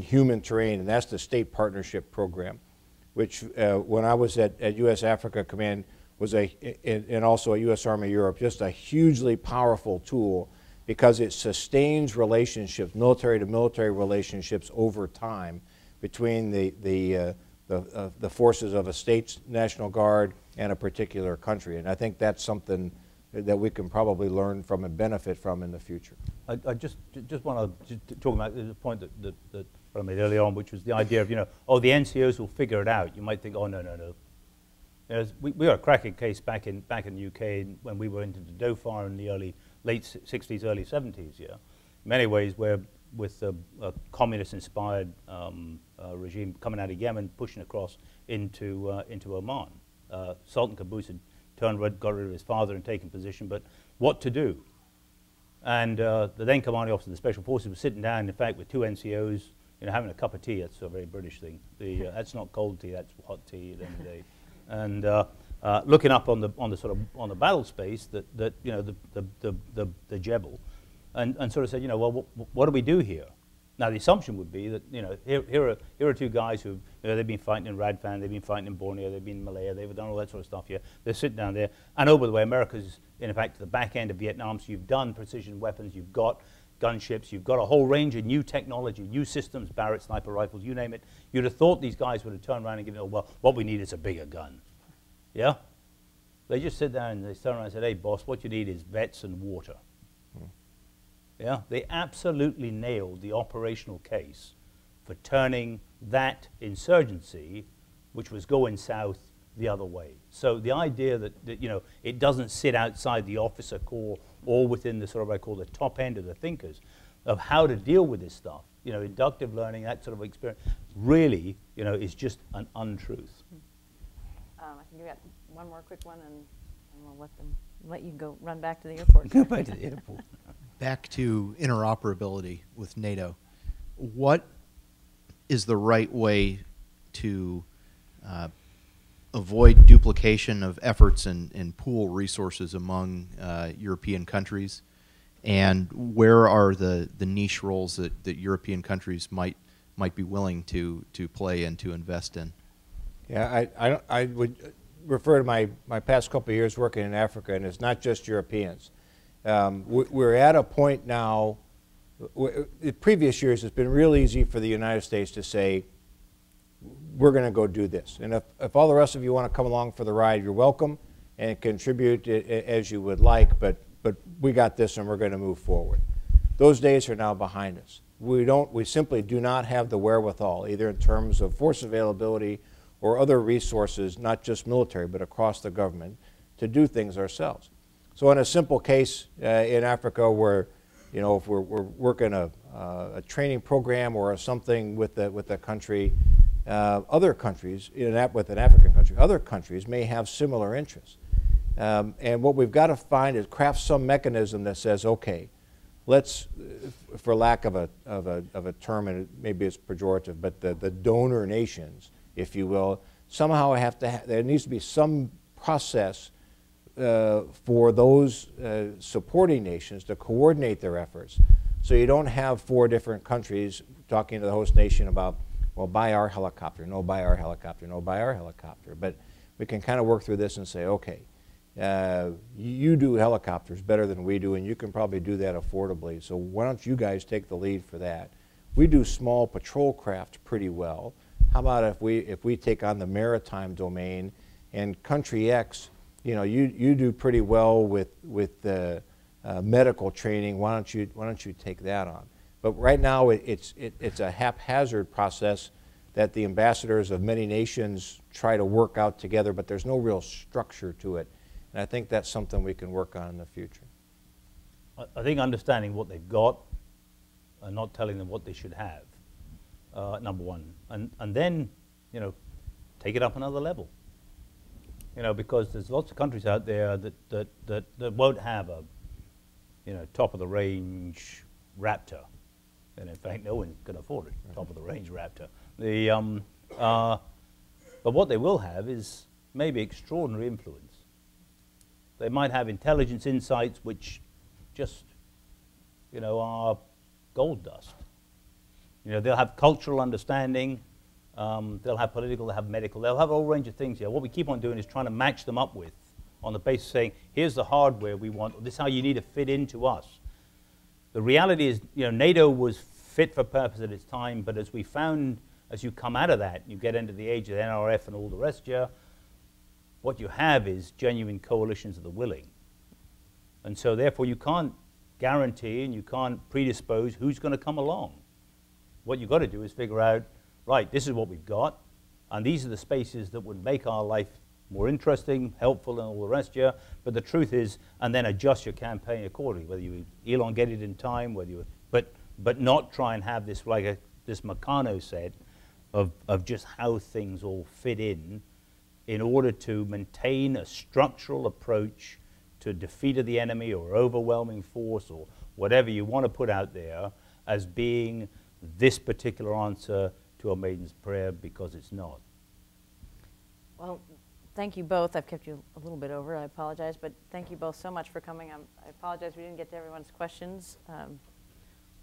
human terrain, and that's the State Partnership Program, which when I was at US Africa Command was and also at US Army Europe, just a hugely powerful tool because it sustains relationships, military to military relationships over time between the forces of a state's National Guard and a particular country. And I think that's something that we can probably learn from and benefit from in the future. I just want to talk about the point that I made earlier on, which was the idea of, oh, the NCOs will figure it out. You might think, oh, no, no, no. We had a cracking case back in the UK when we were into the DOFAR in the late 60s, early 70s, yeah. In many ways, where with a communist-inspired regime coming out of Yemen, pushing across into Oman. Sultan Qaboos had turned red, got rid of his father and taken position, but what to do? And the then commanding officer of the Special Forces was sitting down, in fact, with two NCOs, having a cup of tea. That's a very British thing. That's not cold tea, that's hot tea at the end of the day. And looking up on the battle space that the Jebel, and sort of said, well, what do we do here? Now the assumption would be that here are two guys who they've been fighting in Radfan, they've been fighting in Borneo, they've been in Malaya, they've done all that sort of stuff here. They're sitting down there, and oh by the way, America's in fact the back end of Vietnam. So you've done precision weapons, you've got gunships, you've got a whole range of new technology, new systems, Barrett sniper rifles, you name it. You'd have thought these guys would have turned around and given, oh, well, what we need is a bigger gun. Yeah? They just sit there and they turn around and say, hey, boss, what you need is vets and water. Hmm. Yeah? They absolutely nailed the operational case for turning that insurgency, which was going south, the other way. So the idea that it doesn't sit outside the officer corps or within the sort of what I call the top end of the thinkers of how to deal with this stuff, inductive learning, that sort of experience, really, is just an untruth. I think we got one more quick one, and we'll let you go run back to the airport. Go back to the airport. Back to interoperability with NATO. What is the right way to avoid duplication of efforts and pool resources among European countries, and where are the niche roles that European countries might be willing to play and to invest in? Yeah, I would refer to my past couple of years working in Africa, and it's not just Europeans. We're at a point now. The previous years, it's been real easy for the United States to say, we're going to go do this. And if all the rest of you want to come along for the ride, you're welcome and contribute as you would like, but we got this and we're going to move forward. Those days are now behind us. We simply do not have the wherewithal, either in terms of force availability or other resources, not just military, but across the government, to do things ourselves. So in a simple case in Africa where, if we're working a training program or something with the country, other countries, with an African country, other countries may have similar interests. And what we've got to find is craft some mechanism that says, okay, let's, for lack of a term, and maybe it's pejorative, but the donor nations, if you will, somehow there needs to be some process for those supporting nations to coordinate their efforts. So you don't have four different countries talking to the host nation about, well, buy our helicopter, no, buy our helicopter, no, buy our helicopter. But we can kind of work through this and say, okay, you do helicopters better than we do, and you can probably do that affordably, so why don't you guys take the lead for that? We do small patrol craft pretty well. How about if we take on the maritime domain, and country X, you do pretty well with medical training, why don't you take that on? But right now, it's a haphazard process that the ambassadors of many nations try to work out together, but there's no real structure to it. And I think that's something we can work on in the future. I think understanding what they've got and not telling them what they should have, number one. And then, take it up another level. Because there's lots of countries out there that won't have a, top-of-the-range Raptor. And in fact, no one could afford it, top of the range Raptor. But what they will have is maybe extraordinary influence. They might have intelligence insights which just, you know, are gold dust. You know, they'll have cultural understanding, they'll have political, they'll have medical, they'll have a whole range of things here. What we keep on doing is trying to match them up with on the basis of saying, here's the hardware we want, this is how you need to fit into us. The reality is, you know, NATO was fit for purpose at its time, but as we found, as you come out of that, you get into the age of the NRF and all the rest here, what you have is genuine coalitions of the willing. And so therefore you can't guarantee and you can't predispose who's going to come along. What you've got to do is figure out, right, this is what we've got, and these are the spaces that would make our life more interesting, helpful, and all the rest here. But the truth is, and then adjust your campaign accordingly, whether you elongate it in time, whether you, but not try and have this, like a, this Meccano set of just how things all fit in order to maintain a structural approach to defeat of the enemy or overwhelming force or whatever you want to put out there as being this particular answer to a maiden's prayer, because it's not. Well, thank you both. I've kept you a little bit over, I apologize, but thank you both so much for coming. I apologize we didn't get to everyone's questions,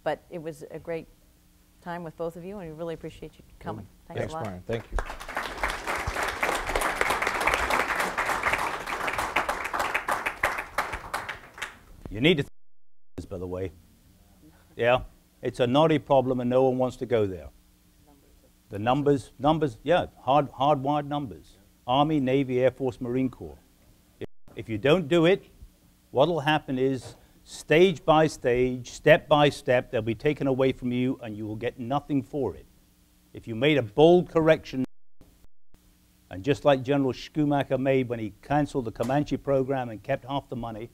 but it was a great time with both of you, and we really appreciate you coming. Thanks a lot. Brian. Thank you. You need to think about this, by the way. Yeah, it's a naughty problem and no one wants to go there. The numbers, yeah, hardwired numbers. Army, Navy, Air Force, Marine Corps. If you don't do it, what'll happen is stage by stage, step by step, they'll be taken away from you and you will get nothing for it. If you made a bold correction, and just like General Schumacher made when he canceled the Comanche program and kept half the money,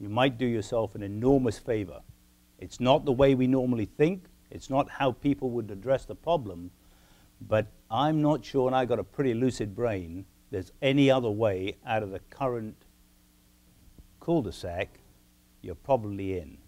you might do yourself an enormous favor. It's not the way we normally think. It's not how people would address the problem. But I'm not sure, and I've got a pretty lucid brain, there's any other way out of the current cul-de-sac you're probably in.